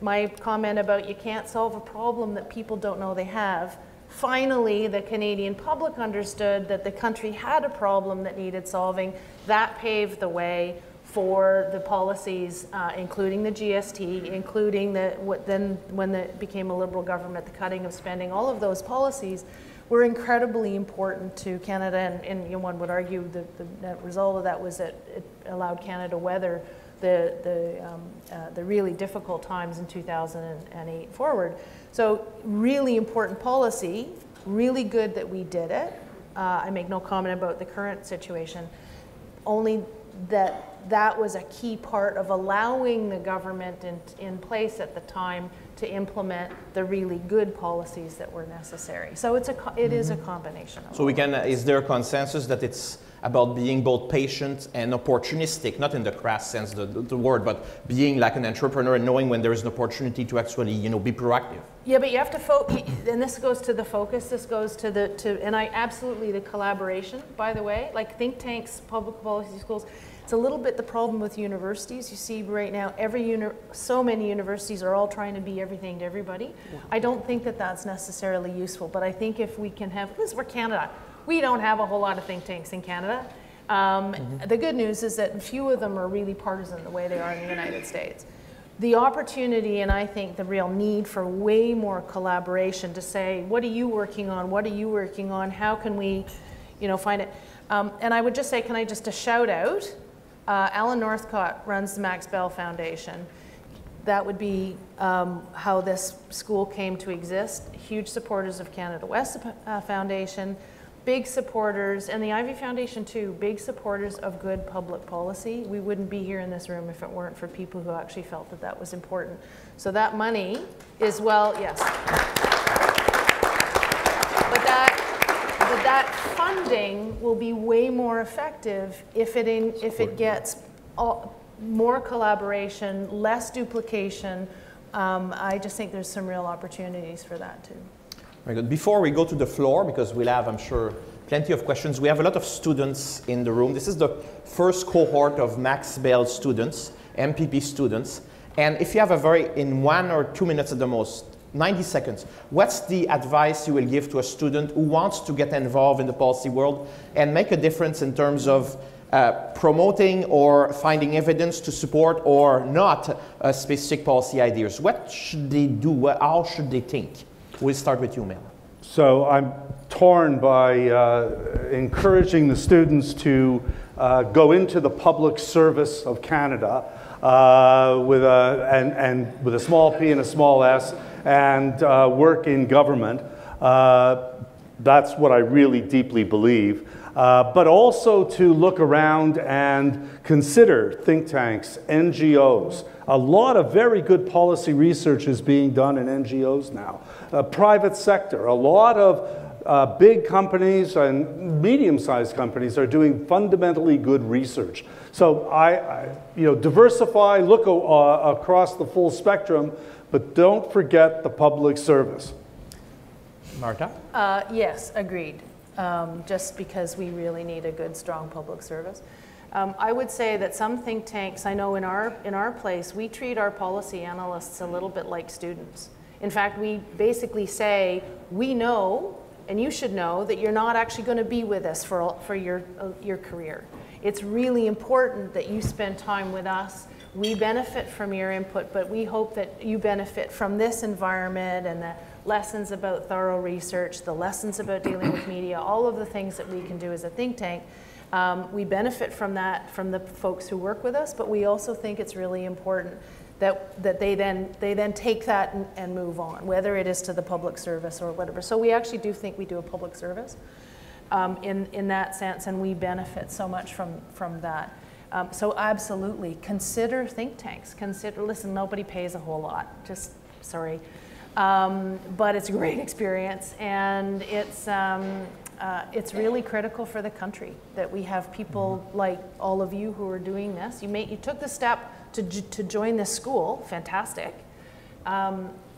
My comment about you can't solve a problem that people don't know they have. Finally, the Canadian public understood that the country had a problem that needed solving. That paved the way for the policies, including the GST, including then when it became a Liberal government, the cutting of spending, all of those policies were incredibly important to Canada, and you know, one would argue that the net result of that was that it allowed Canada to weather the really difficult times in 2008 forward. So really important policy, really good that we did it. I make no comment about the current situation, only that was a key part of allowing the government in place at the time to implement the really good policies that were necessary. So it is a combination of. So is there a consensus that it's about being both patient and opportunistic, not in the crass sense of the word, but being like an entrepreneur and knowing when there is an opportunity to actually, you know, be proactive? Yeah, but you have to and this goes to the focus, this goes to the collaboration, by the way, like think tanks, public policy schools. It's a little bit the problem with universities. You see right now, so many universities are all trying to be everything to everybody. Yeah. I don't think that that's necessarily useful, but I think if we can have, because we're Canada, we don't have a whole lot of think tanks in Canada. The good news is that few of them are really partisan the way they are in the United States. The opportunity, and I think the real need for way more collaboration to say, what are you working on? What are you working on? How can we, you know, find it? And I would just say, can I just a shout out? Alan Northcott runs the Max Bell Foundation. That would be how this school came to exist. Huge supporters of Canada West Foundation, big supporters, and the Ivy Foundation too, big supporters of good public policy. We wouldn't be here in this room if it weren't for people who actually felt that that was important. So that money is, well, yes. But that funding will be way more effective if it gets more collaboration, less duplication. I just think there's some real opportunities for that too. Very good. Before we go to the floor, because we'll have, I'm sure, plenty of questions, we have a lot of students in the room. This is the first cohort of Max Bell students, MPP students. And if you have a in 1 or 2 minutes at the most, 90 seconds. What's the advice you will give to a student who wants to get involved in the policy world and make a difference in terms of promoting or finding evidence to support or not specific policy ideas? What should they do? How should they think? We'll start with you, Mel. So I'm torn by encouraging the students to go into the public service of Canada and with a small p and a small s, and work in government. That's what I really deeply believe. But also to look around and consider think tanks, NGOs. A lot of very good policy research is being done in NGOs now. Private sector, a lot of big companies and medium-sized companies are doing fundamentally good research. So I diversify, look across the full spectrum, but don't forget the public service. Martha? Yes, agreed. Just because we really need a good, strong public service. I would say that some think tanks, I know in our place, we treat our policy analysts a little bit like students. In fact, we basically say, we know, and you should know, that you're not actually going to be with us for your career. It's really important that you spend time with us. We benefit from your input, but we hope that you benefit from this environment and the lessons about thorough research, the lessons about dealing with media, all of the things that we can do as a think tank. We benefit from that, from the folks who work with us, but we also think it's really important that they then take that and move on, whether it is to the public service or whatever. So we actually do think we do a public service in that sense, and we benefit so much from that. So absolutely, consider think tanks. Listen, nobody pays a whole lot, just sorry. But it's a great experience, and it's really critical for the country that we have people like all of you who are doing this. You took the step to join this school, fantastic.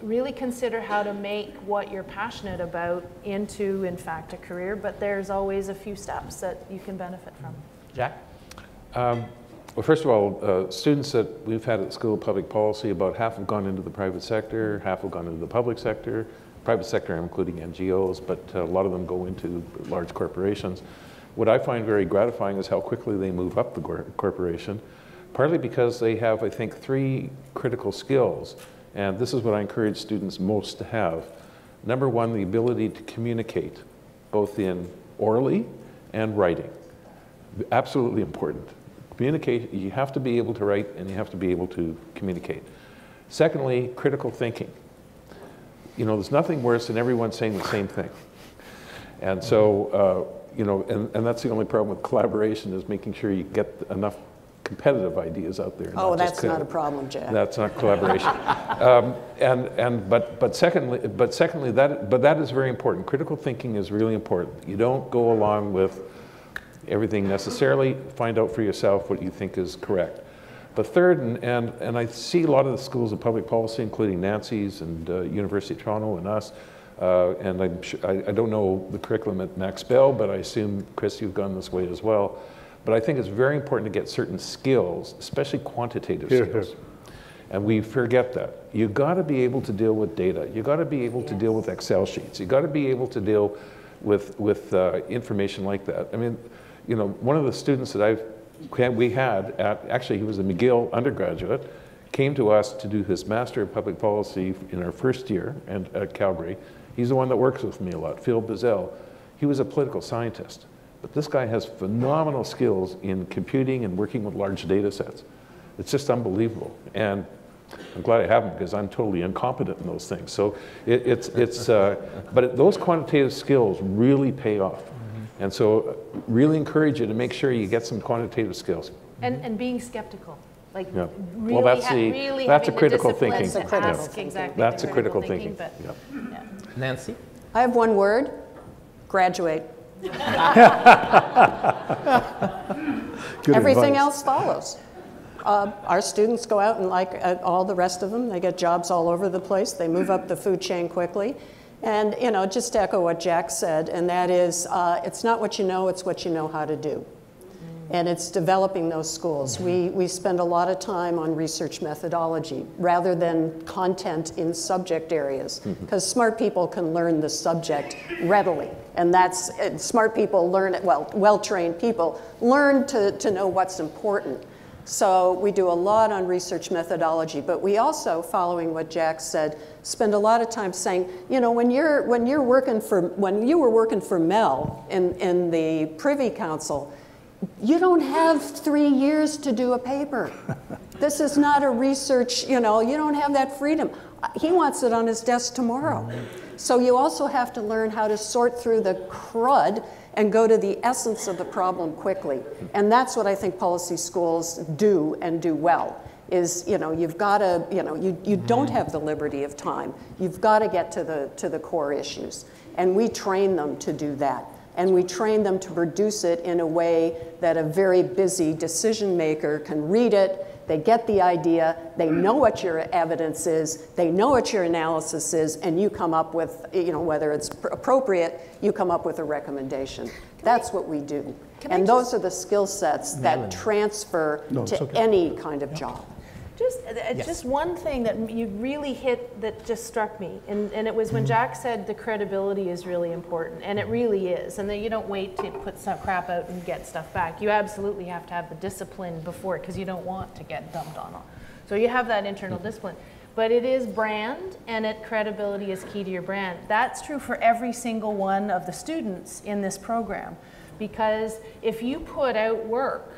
Really consider how to make what you're passionate about into, in fact, a career, but there's always a few steps that you can benefit from. Jack? Well, first of all, students that we've had at the School of Public Policy, about half have gone into the private sector, half have gone into the public sector. Private sector, I'm including NGOs, but a lot of them go into large corporations. What I find very gratifying is how quickly they move up the corporation, partly because they have, I think, three critical skills. And this is what I encourage students most to have. Number one, the ability to communicate, both in orally and writing. Absolutely important. Communicate, you have to be able to write and you have to be able to communicate. Secondly, critical thinking. You know, there's nothing worse than everyone saying the same thing. And so, you know, and that's the only problem with collaboration is making sure you get enough competitive ideas out there. Oh, that's not a problem, Jack. That's not collaboration. But that is very important. Critical thinking is really important. You don't go along with everything necessarily. Find out for yourself what you think is correct. But third, and I see a lot of the schools of public policy, including Nancy's and University of Toronto and us, and I don't know the curriculum at Max Bell, but I assume, Chris, you've gone this way as well. But I think it's very important to get certain skills, especially quantitative skills. And we forget that. You've got to be able to deal with data. You've got to be able to deal with Excel sheets. You've got to be able to deal with information like that. I mean, you know, one of the students that actually he was a McGill undergraduate, came to us to do his Master of Public Policy in our first year at Calgary. He's the one that works with me a lot, Phil Bazel. He was a political scientist, but this guy has phenomenal skills in computing and working with large data sets. It's just unbelievable, and I'm glad I have him because I'm totally incompetent in those things. So those quantitative skills really pay off. And so really encourage you to make sure you get some quantitative skills. And being skeptical. Like, yeah. Really, well, that's a critical thinking. That's a critical thinking. Exactly, that's a critical thinking. But, yeah. Nancy? I have one word, graduate. Everything else follows. Our students go out and like all the rest of them, they get jobs all over the place. They move up the food chain quickly. And, you know, just to echo what Jack said, and that is, it's not what you know, it's what you know how to do. And it's developing those schools. We spend a lot of time on research methodology rather than content in subject areas, because smart people can learn the subject readily. And that's, smart people learn it, well, well-trained people learn to know what's important. So we do a lot on research methodology, but we also, following what Jack said, spend a lot of time saying, you know, when you were working for Mel in the Privy Council, you don't have 3 years to do a paper. This is not a research, you know, you don't have that freedom. He wants it on his desk tomorrow. So you also have to learn how to sort through the crud and go to the essence of the problem quickly. And that's what I think policy schools do and do well, is, you know, you've got to, you know, you don't have the liberty of time. You've got to get to the core issues. And we train them to do that. And we train them to produce it in a way that a very busy decision maker can read it They get the idea, they know what your evidence is, they know what your analysis is, and you come up with, you know, whether it's appropriate, you come up with a recommendation. That's what we do. And those are the skill sets that transfer to any kind of job. Just one thing that you really hit that just struck me, and it was when Jack said the credibility is really important, and it really is, and that you don't wait to put some crap out and get stuff back. You absolutely have to have the discipline before, because you don't want to get dumped on. So you have that internal discipline. But it is brand, and credibility is key to your brand. That's true for every single one of the students in this program, because if you put out work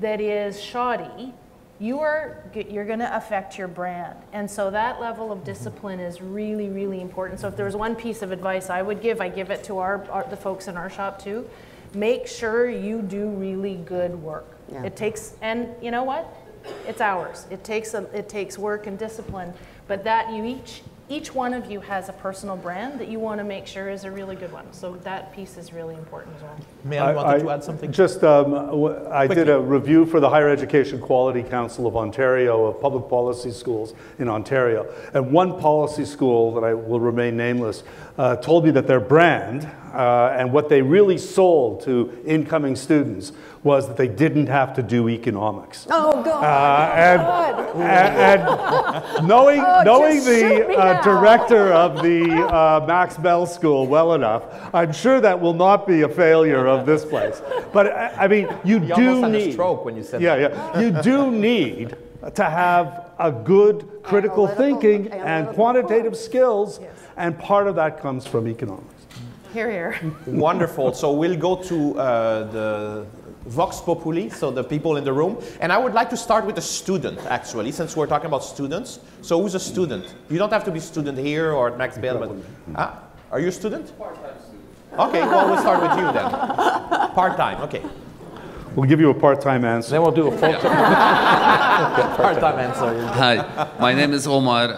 that is shoddy, you're going to affect your brand. And so that level of discipline is really, really important. So if there was one piece of advice I would give, I give it to the folks in our shop too, make sure you do really good work. Yeah. It takes, and you know what? It's hours. It takes work and discipline, but that you each one of you has a personal brand that you want to make sure is a really good one. So that piece is really important as well. Mel, you wanted to add something? Just, I did a review for the Higher Education Quality Council of Ontario of public policy schools in Ontario. And one policy school that I will remain nameless told me that their brand and what they really sold to incoming students was that they didn't have to do economics. Oh, God. And knowing the director of the Max Bell School well enough, I'm sure that will not be a failure of this place. But I mean, you do almost had a stroke when you said that. Yeah, you do need to have a good critical thinking and quantitative skills, and part of that comes from economics. Here, here. Wonderful. So we'll go to the Vox Populi, so the people in the room. And I would like to start with a student, actually, since we're talking about students. So who's a student? You don't have to be a student here or at Max Bell, but are you a student? Part-time student. Okay, well, we'll start with you then. Part-time, okay. We'll give you a part-time answer. Then we'll do a full-time part-time answer. Hi, my name is Omar.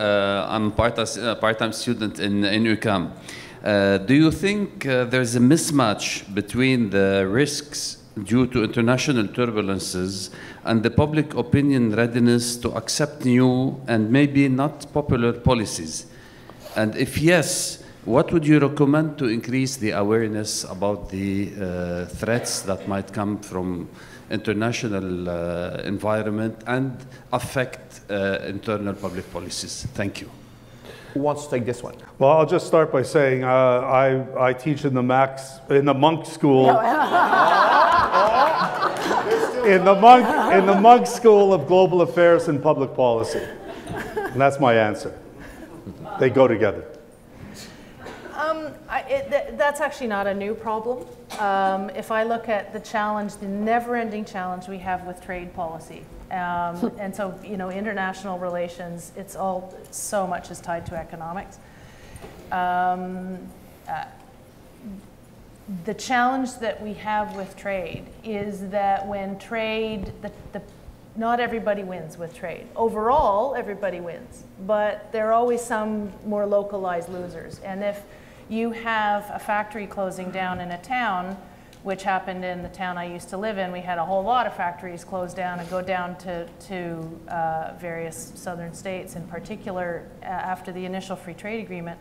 I'm part-time student in UCAM. Do you think there's a mismatch between the risks due to international turbulences and the public opinion readiness to accept new and maybe not popular policies? And if yes, what would you recommend to increase the awareness about the threats that might come from international environment and affect internal public policies? Thank you. Who wants to take this one? Well, I'll just start by saying I teach in the Munk School. In the Munk School of Global Affairs and Public Policy. And that's my answer. They go together. That's actually not a new problem. If I look at the challenge, the never-ending challenge we have with trade policy, and so, you know, international relations, it's all, so much is tied to economics. The challenge that we have with trade is that when trade, not everybody wins with trade. Overall, everybody wins, but there are always some more localized losers. And if you have a factory closing down in a town, which happened in the town I used to live in, we had a whole lot of factories close down and go down to various southern states, in particular, after the initial free trade agreement.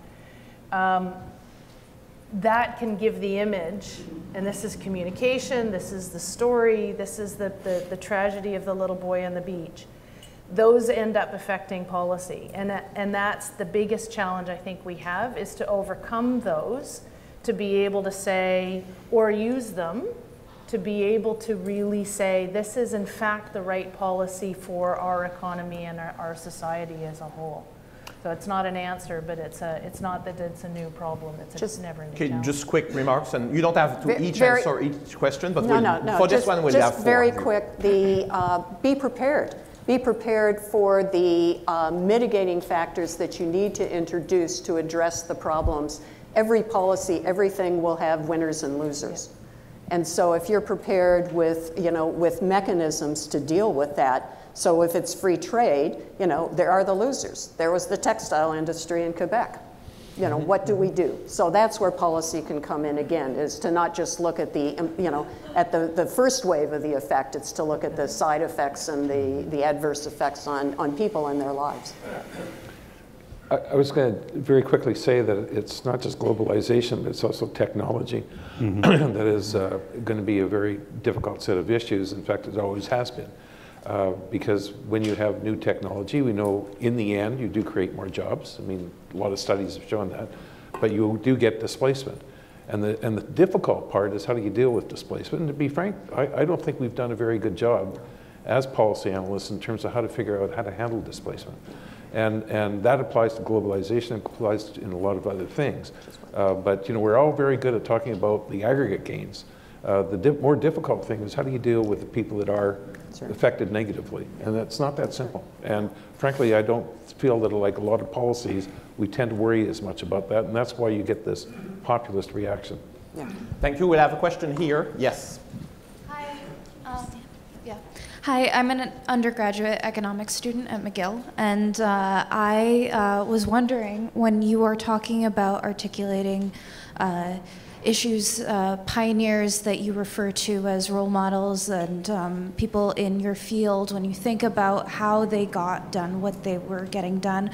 That can give the image, and this is communication, this is the story, this is the tragedy of the little boy on the beach. Those end up affecting policy, and that's the biggest challenge I think we have, is to overcome those, to be able to say, or use them, to be able to really say, this is in fact the right policy for our economy and our society as a whole. So it's not an answer, but it's not that it's a new problem. It's just never new. Okay, just quick remarks, and you don't have to answer each question, but for this one we'll have four. Just very quick, be prepared. Be prepared for the mitigating factors that you need to introduce to address the problems. Every policy, everything will have winners and losers. Yeah. And so if you're prepared with mechanisms to deal with that, so if it's free trade, there are the losers. There was the textile industry in Quebec. you know, what do we do? So that's where policy can come in again, is to not just look at the, you know, at the first wave of the effect. It's to look at the side effects and the adverse effects on people and their lives. I was going to very quickly say that it's not just globalization, but it's also technology that is going to be a very difficult set of issues. In fact, it always has been. Because when you have new technology, we know in the end you do create more jobs. I mean, a lot of studies have shown that, but you do get displacement. And the difficult part is how do you deal with displacement? And to be frank, I don't think we've done a very good job as policy analysts in terms of how to figure out how to handle displacement. And that applies to globalization, applies to, in a lot of other things. But you know, we're all very good at talking about the aggregate gains. The more difficult thing is how do you deal with the people that are affected negatively, and that's not that simple. And frankly, I don't feel that, like a lot of policies, we tend to worry as much about that, and that's why you get this populist reaction. Yeah. Thank you. We'll have a question here. Yes. Hi. Hi, I'm an undergraduate economics student at McGill, and I was wondering, when you are talking about articulating issues, pioneers that you refer to as role models and people in your field, when you think about how they got done what they were getting done,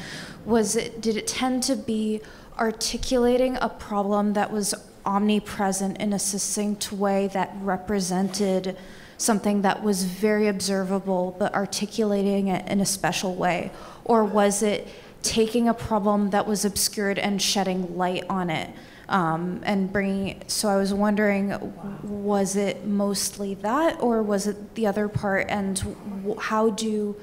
did it tend to be articulating a problem that was omnipresent in a succinct way that represented something that was very observable, but articulating it in a special way? Or was it taking a problem that was obscured and shedding light on it? So I was wondering, was it mostly that, or was it the other part? And how do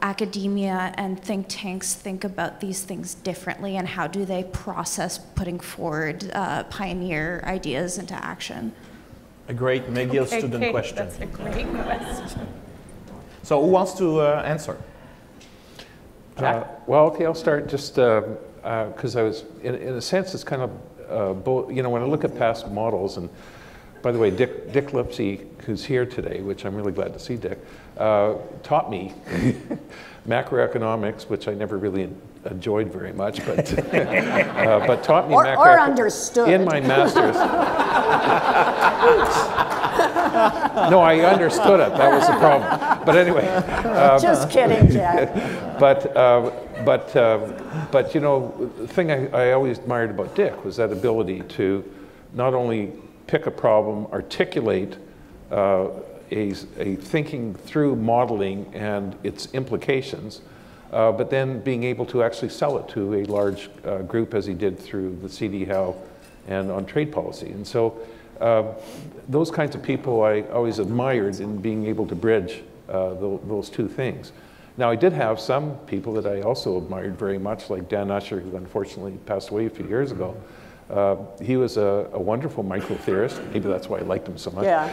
academia and think tanks think about these things differently, and how do they process putting forward pioneer ideas into action? A great McGill student question. That's a great question. So who wants to answer? Jack? Well, okay, I'll start just because I was, in a sense, it's kind of, you know, when I look at past models, and by the way, Dick Lipsey, who's here today, which I'm really glad to see, Dick, taught me macroeconomics, which I never really enjoyed very much, but taught me macroeconomics. Or understood. In my master's. No, I understood it. That was the problem. But anyway. Just kidding, Jack. But you know, the thing I always admired about Dick was that ability to not only pick a problem, articulate a thinking through modeling and its implications, but then being able to actually sell it to a large group, as he did through the C.D. Howe and on trade policy. And so those kinds of people I always admired in being able to bridge those two things. Now, I did have some people that I also admired very much, like Dan Usher, who unfortunately passed away a few years ago. He was a wonderful micro-theorist. Maybe that's why I liked him so much. Yeah.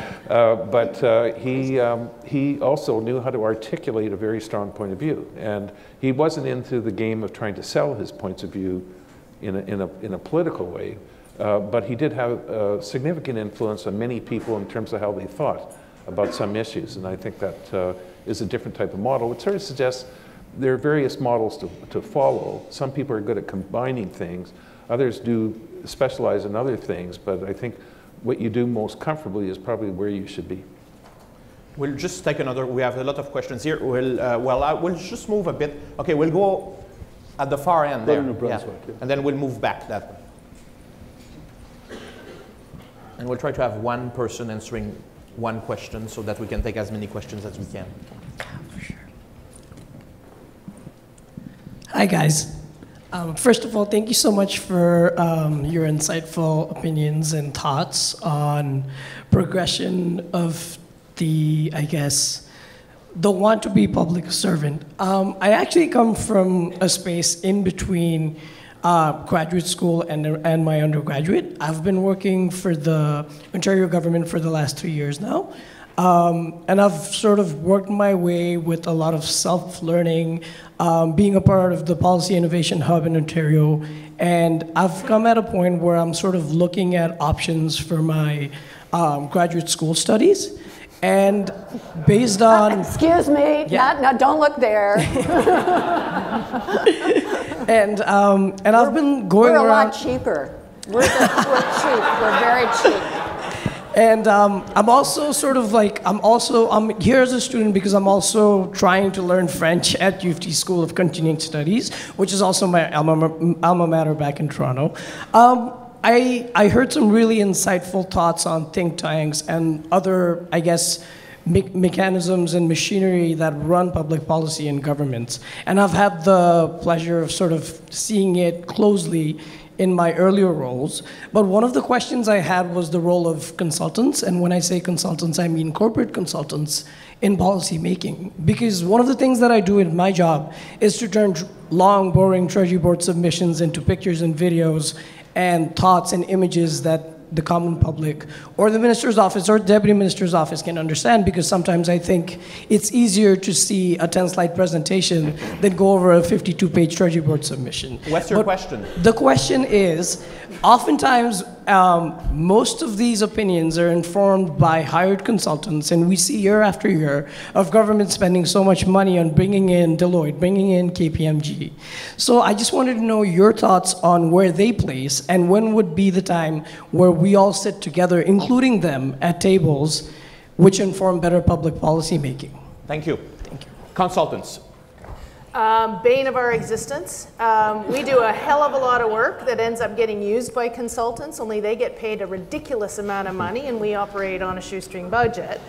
He also knew how to articulate a very strong point of view. And he wasn't into the game of trying to sell his points of view in a political way, but he did have a significant influence on many people in terms of how they thought about some issues. And I think that is a different type of model, which sort of suggests there are various models to follow. Some people are good at combining things. Others do specialize in other things, but I think what you do most comfortably is probably where you should be. We'll just take another, we have a lot of questions here. We'll just move a bit. Okay, we'll go at the far end there. Yeah. And then we'll move back that way. And we'll try to have one person answering one question so that we can take as many questions as we can. Hi, guys. First of all, thank you so much for your insightful opinions and thoughts on progression of the, I guess, the want to be public servant. I actually come from a space in between graduate school and my undergraduate. I've been working for the Ontario government for the last 3 years now. And I've sort of worked my way with a lot of self-learning, being a part of the Policy Innovation Hub in Ontario. And I've come at a point where I'm sort of looking at options for my graduate school studies. And based on... excuse me, yeah. No, don't look there. And I've been going around... We're a lot cheaper. We're very cheap. And I'm also sort of like, I'm here as a student because I'm also trying to learn French at U of T School of Continuing Studies, which is also my alma mater back in Toronto. I heard some really insightful thoughts on think tanks and other, I guess, mechanisms and machinery that run public policy in governments. And I've had the pleasure of sort of seeing it closely in my earlier roles. But one of the questions I had was the role of consultants. And when I say consultants, I mean corporate consultants in policy making. Because one of the things that I do in my job is to turn long, boring Treasury Board submissions into pictures and videos and thoughts and images that the common public or the minister's office or deputy minister's office can understand, because sometimes I think it's easier to see a 10-slide presentation than go over a 52-page Treasury Board submission. What's your question? The question is, oftentimes most of these opinions are informed by hired consultants, and we see year after year of government spending so much money on bringing in Deloitte, bringing in KPMG. So I just wanted to know your thoughts on where they place and when would be the time where we all sit together, including them, at tables which inform better public policy making. Thank you. Thank you. Consultants. Bane of our existence. We do a hell of a lot of work that ends up getting used by consultants, only they get paid a ridiculous amount of money and we operate on a shoestring budget,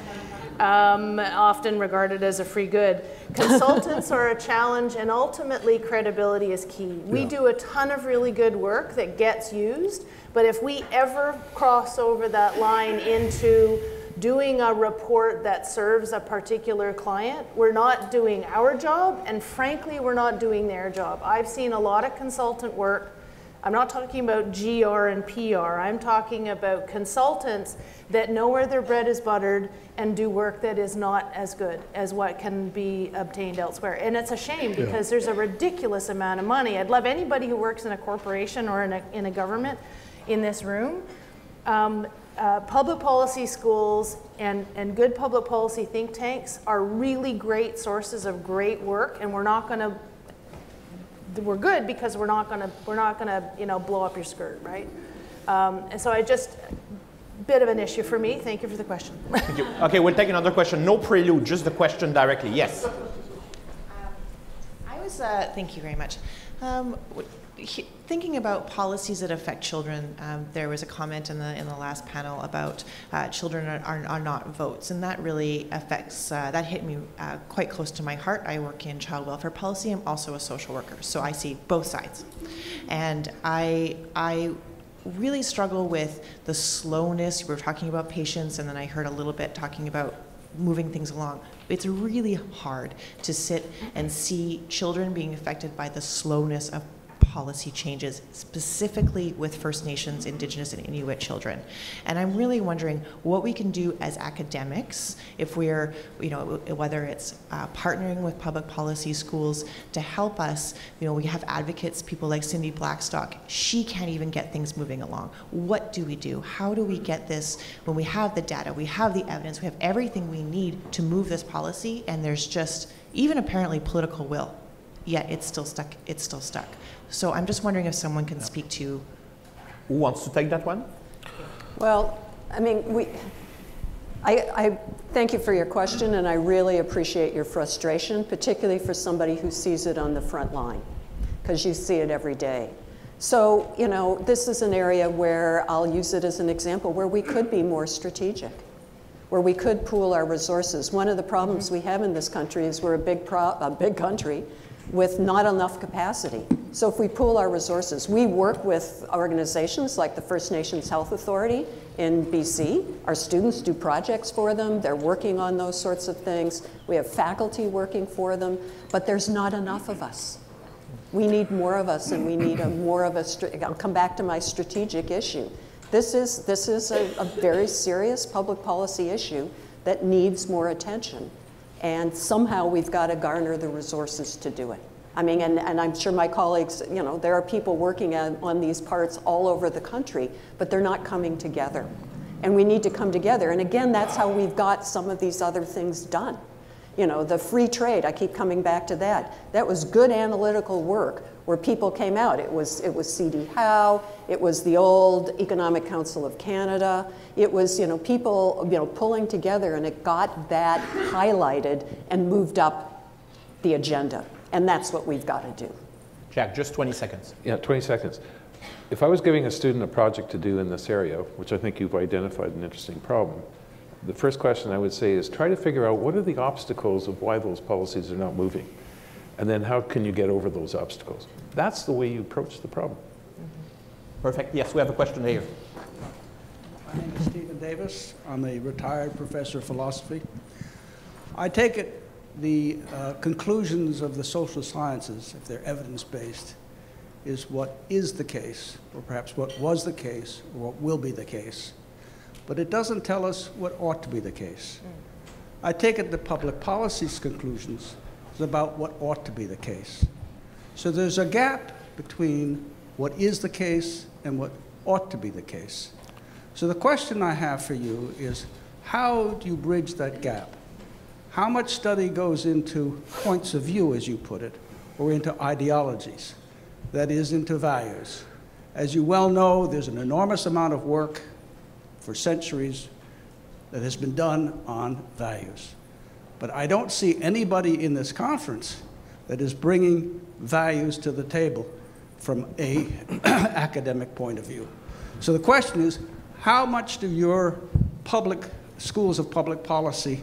often regarded as a free good. Consultants are a challenge, and ultimately credibility is key. We do a ton of really good work that gets used, but if we ever cross over that line into doing a report that serves a particular client, we're not doing our job, and frankly, we're not doing their job. I've seen a lot of consultant work. I'm not talking about GR and PR. I'm talking about consultants that know where their bread is buttered and do work that is not as good as what can be obtained elsewhere. And it's a shame, because there's a ridiculous amount of money. I'd love anybody who works in a corporation or in a government in this room. Public policy schools and good public policy think tanks are really great sources of great work, and we're good because we're not gonna blow up your skirt, right? And so bit of an issue for me. Thank you for the question. Thank you. Okay, we'll take another question. No prelude, just the question directly. Yes. I was thank you very much. Thinking about policies that affect children, there was a comment in the last panel about children are not votes, and that really affects, that hit me quite close to my heart. I work in child welfare policy. I'm also a social worker, so I see both sides. And I really struggle with the slowness. We were talking about patience, and then I heard a little bit talking about moving things along. It's really hard to sit and see children being affected by the slowness of policy changes, specifically with First Nations, Indigenous, and Inuit children. And I'm really wondering what we can do as academics, if we're, whether it's partnering with public policy schools to help us. We have advocates, people like Cindy Blackstock. She can't even get things moving along. What do we do? How do we get this when we have the data, we have the evidence, we have everything we need to move this policy, and there's just even apparently political will, yet it's still stuck. So I'm just wondering if someone can speak to... Who wants to take that one? Well, I mean, I thank you for your question, and I really appreciate your frustration, particularly for somebody who sees it on the front line, because you see it every day. So, this is an area where I'll use it as an example where we could be more strategic, where we could pool our resources. One of the problems we have in this country is we're a big country with not enough capacity. So if we pool our resources, we work with organizations like the First Nations Health Authority in BC. Our students do projects for them. They're working on those sorts of things. We have faculty working for them, but there's not enough of us. We need more of us, and we need I'll come back to my strategic issue. This is a very serious public policy issue that needs more attention. And somehow we've got to garner the resources to do it. I mean, and I'm sure my colleagues, there are people working on these parts all over the country, but they're not coming together. and we need to come together. And again, that's how we've got some of these other things done. You know, the free trade, I keep coming back to that. That was good analytical work where people came out. It was C.D. Howe, it was the old Economic Council of Canada. It was, you know, people, you know, pulling together, and it got that highlighted and moved up the agenda. And that's what we've got to do. Jack, just 20 seconds. Yeah, 20 seconds. If I was giving a student a project to do in this area, which I think you've identified an interesting problem, the first question I would say is try to figure out what are the obstacles of why those policies are not moving, and then how can you get over those obstacles. That's the way you approach the problem. Perfect. Yes, we have a question here. My name is Stephen Davis. I'm a retired professor of philosophy. I take it the conclusions of the social sciences, if they're evidence-based, is what is the case, or perhaps what was the case, or what will be the case. But it doesn't tell us what ought to be the case. I take it the public policy's conclusions is about what ought to be the case. So there's a gap between what is the case and what ought to be the case. So the question I have for you is, how do you bridge that gap? How much study goes into points of view, as you put it, or into ideologies, that is, into values? As you well know, there's an enormous amount of work for centuries that has been done on values. But I don't see anybody in this conference that is bringing values to the table from a academic point of view. So the question is, how much do your public schools of public policy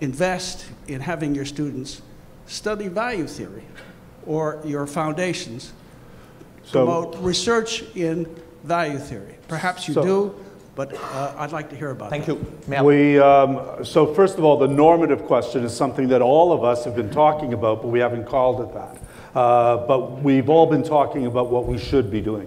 invest in having your students study value theory, or your foundations promote research in value theory? Perhaps you do. But I'd like to hear about that. Thank you. Ma'am. So first of all, the normative question is something that all of us have been talking about, but we haven't called it that. But we've all been talking about what we should be doing.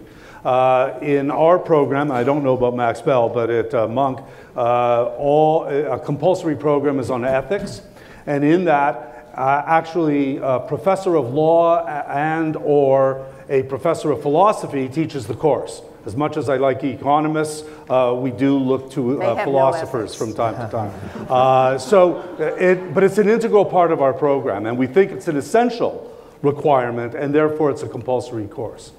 In our program, I don't know about Max Bell, but at Munk, a compulsory program is on ethics. And in that, actually, a professor of law and or a professor of philosophy teaches the course. As much as I like economists, we do look to philosophers from time to time. But it's an integral part of our program, and we think it's an essential requirement, and therefore it's a compulsory course.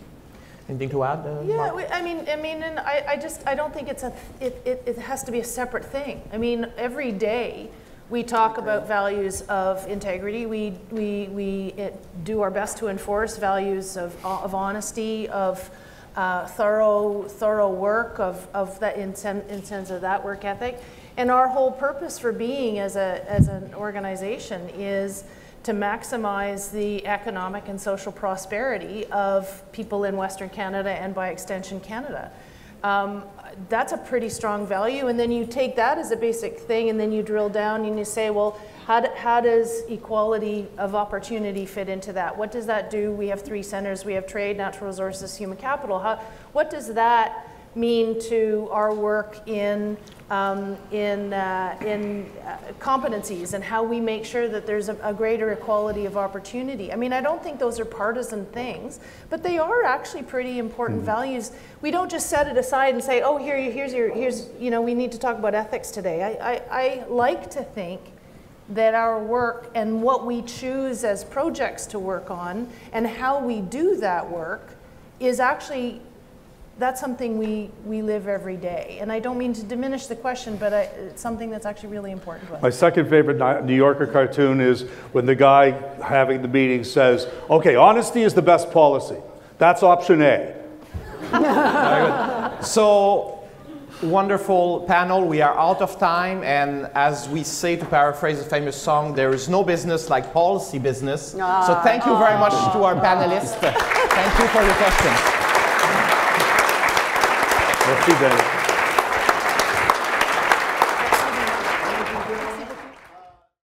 Anything to add? Yeah, I don't think it's it has to be a separate thing. I mean, every day we talk about values of integrity. We do our best to enforce values of honesty, of thorough work, of that in sense of that work ethic. And our whole purpose for being as an organization is to maximize the economic and social prosperity of people in Western Canada and by extension Canada. That's a pretty strong value, and then you take that as a basic thing, and then you drill down and you say, well, how does equality of opportunity fit into that? What does that do? We have three centers. We have trade, natural resources, human capital. What does that mean to our work in competencies, and how we make sure that there's a greater equality of opportunity? I mean, I don't think those are partisan things, but they are actually pretty important values. We don't just set it aside and say, oh, here's you know, we need to talk about ethics today. I like to think that our work and what we choose as projects to work on and how we do that work is actually, that's something we live every day. And I don't mean to diminish the question, but it's something that's actually really important to us. My second favorite New Yorker cartoon is when the guy having the meeting says, okay, honesty is the best policy. That's option A. So, wonderful panel. We are out of time, and as we say, to paraphrase a famous song, there is no business like policy business. So thank you very much to our panelists. Thank you for your questions. Merci, Daniel.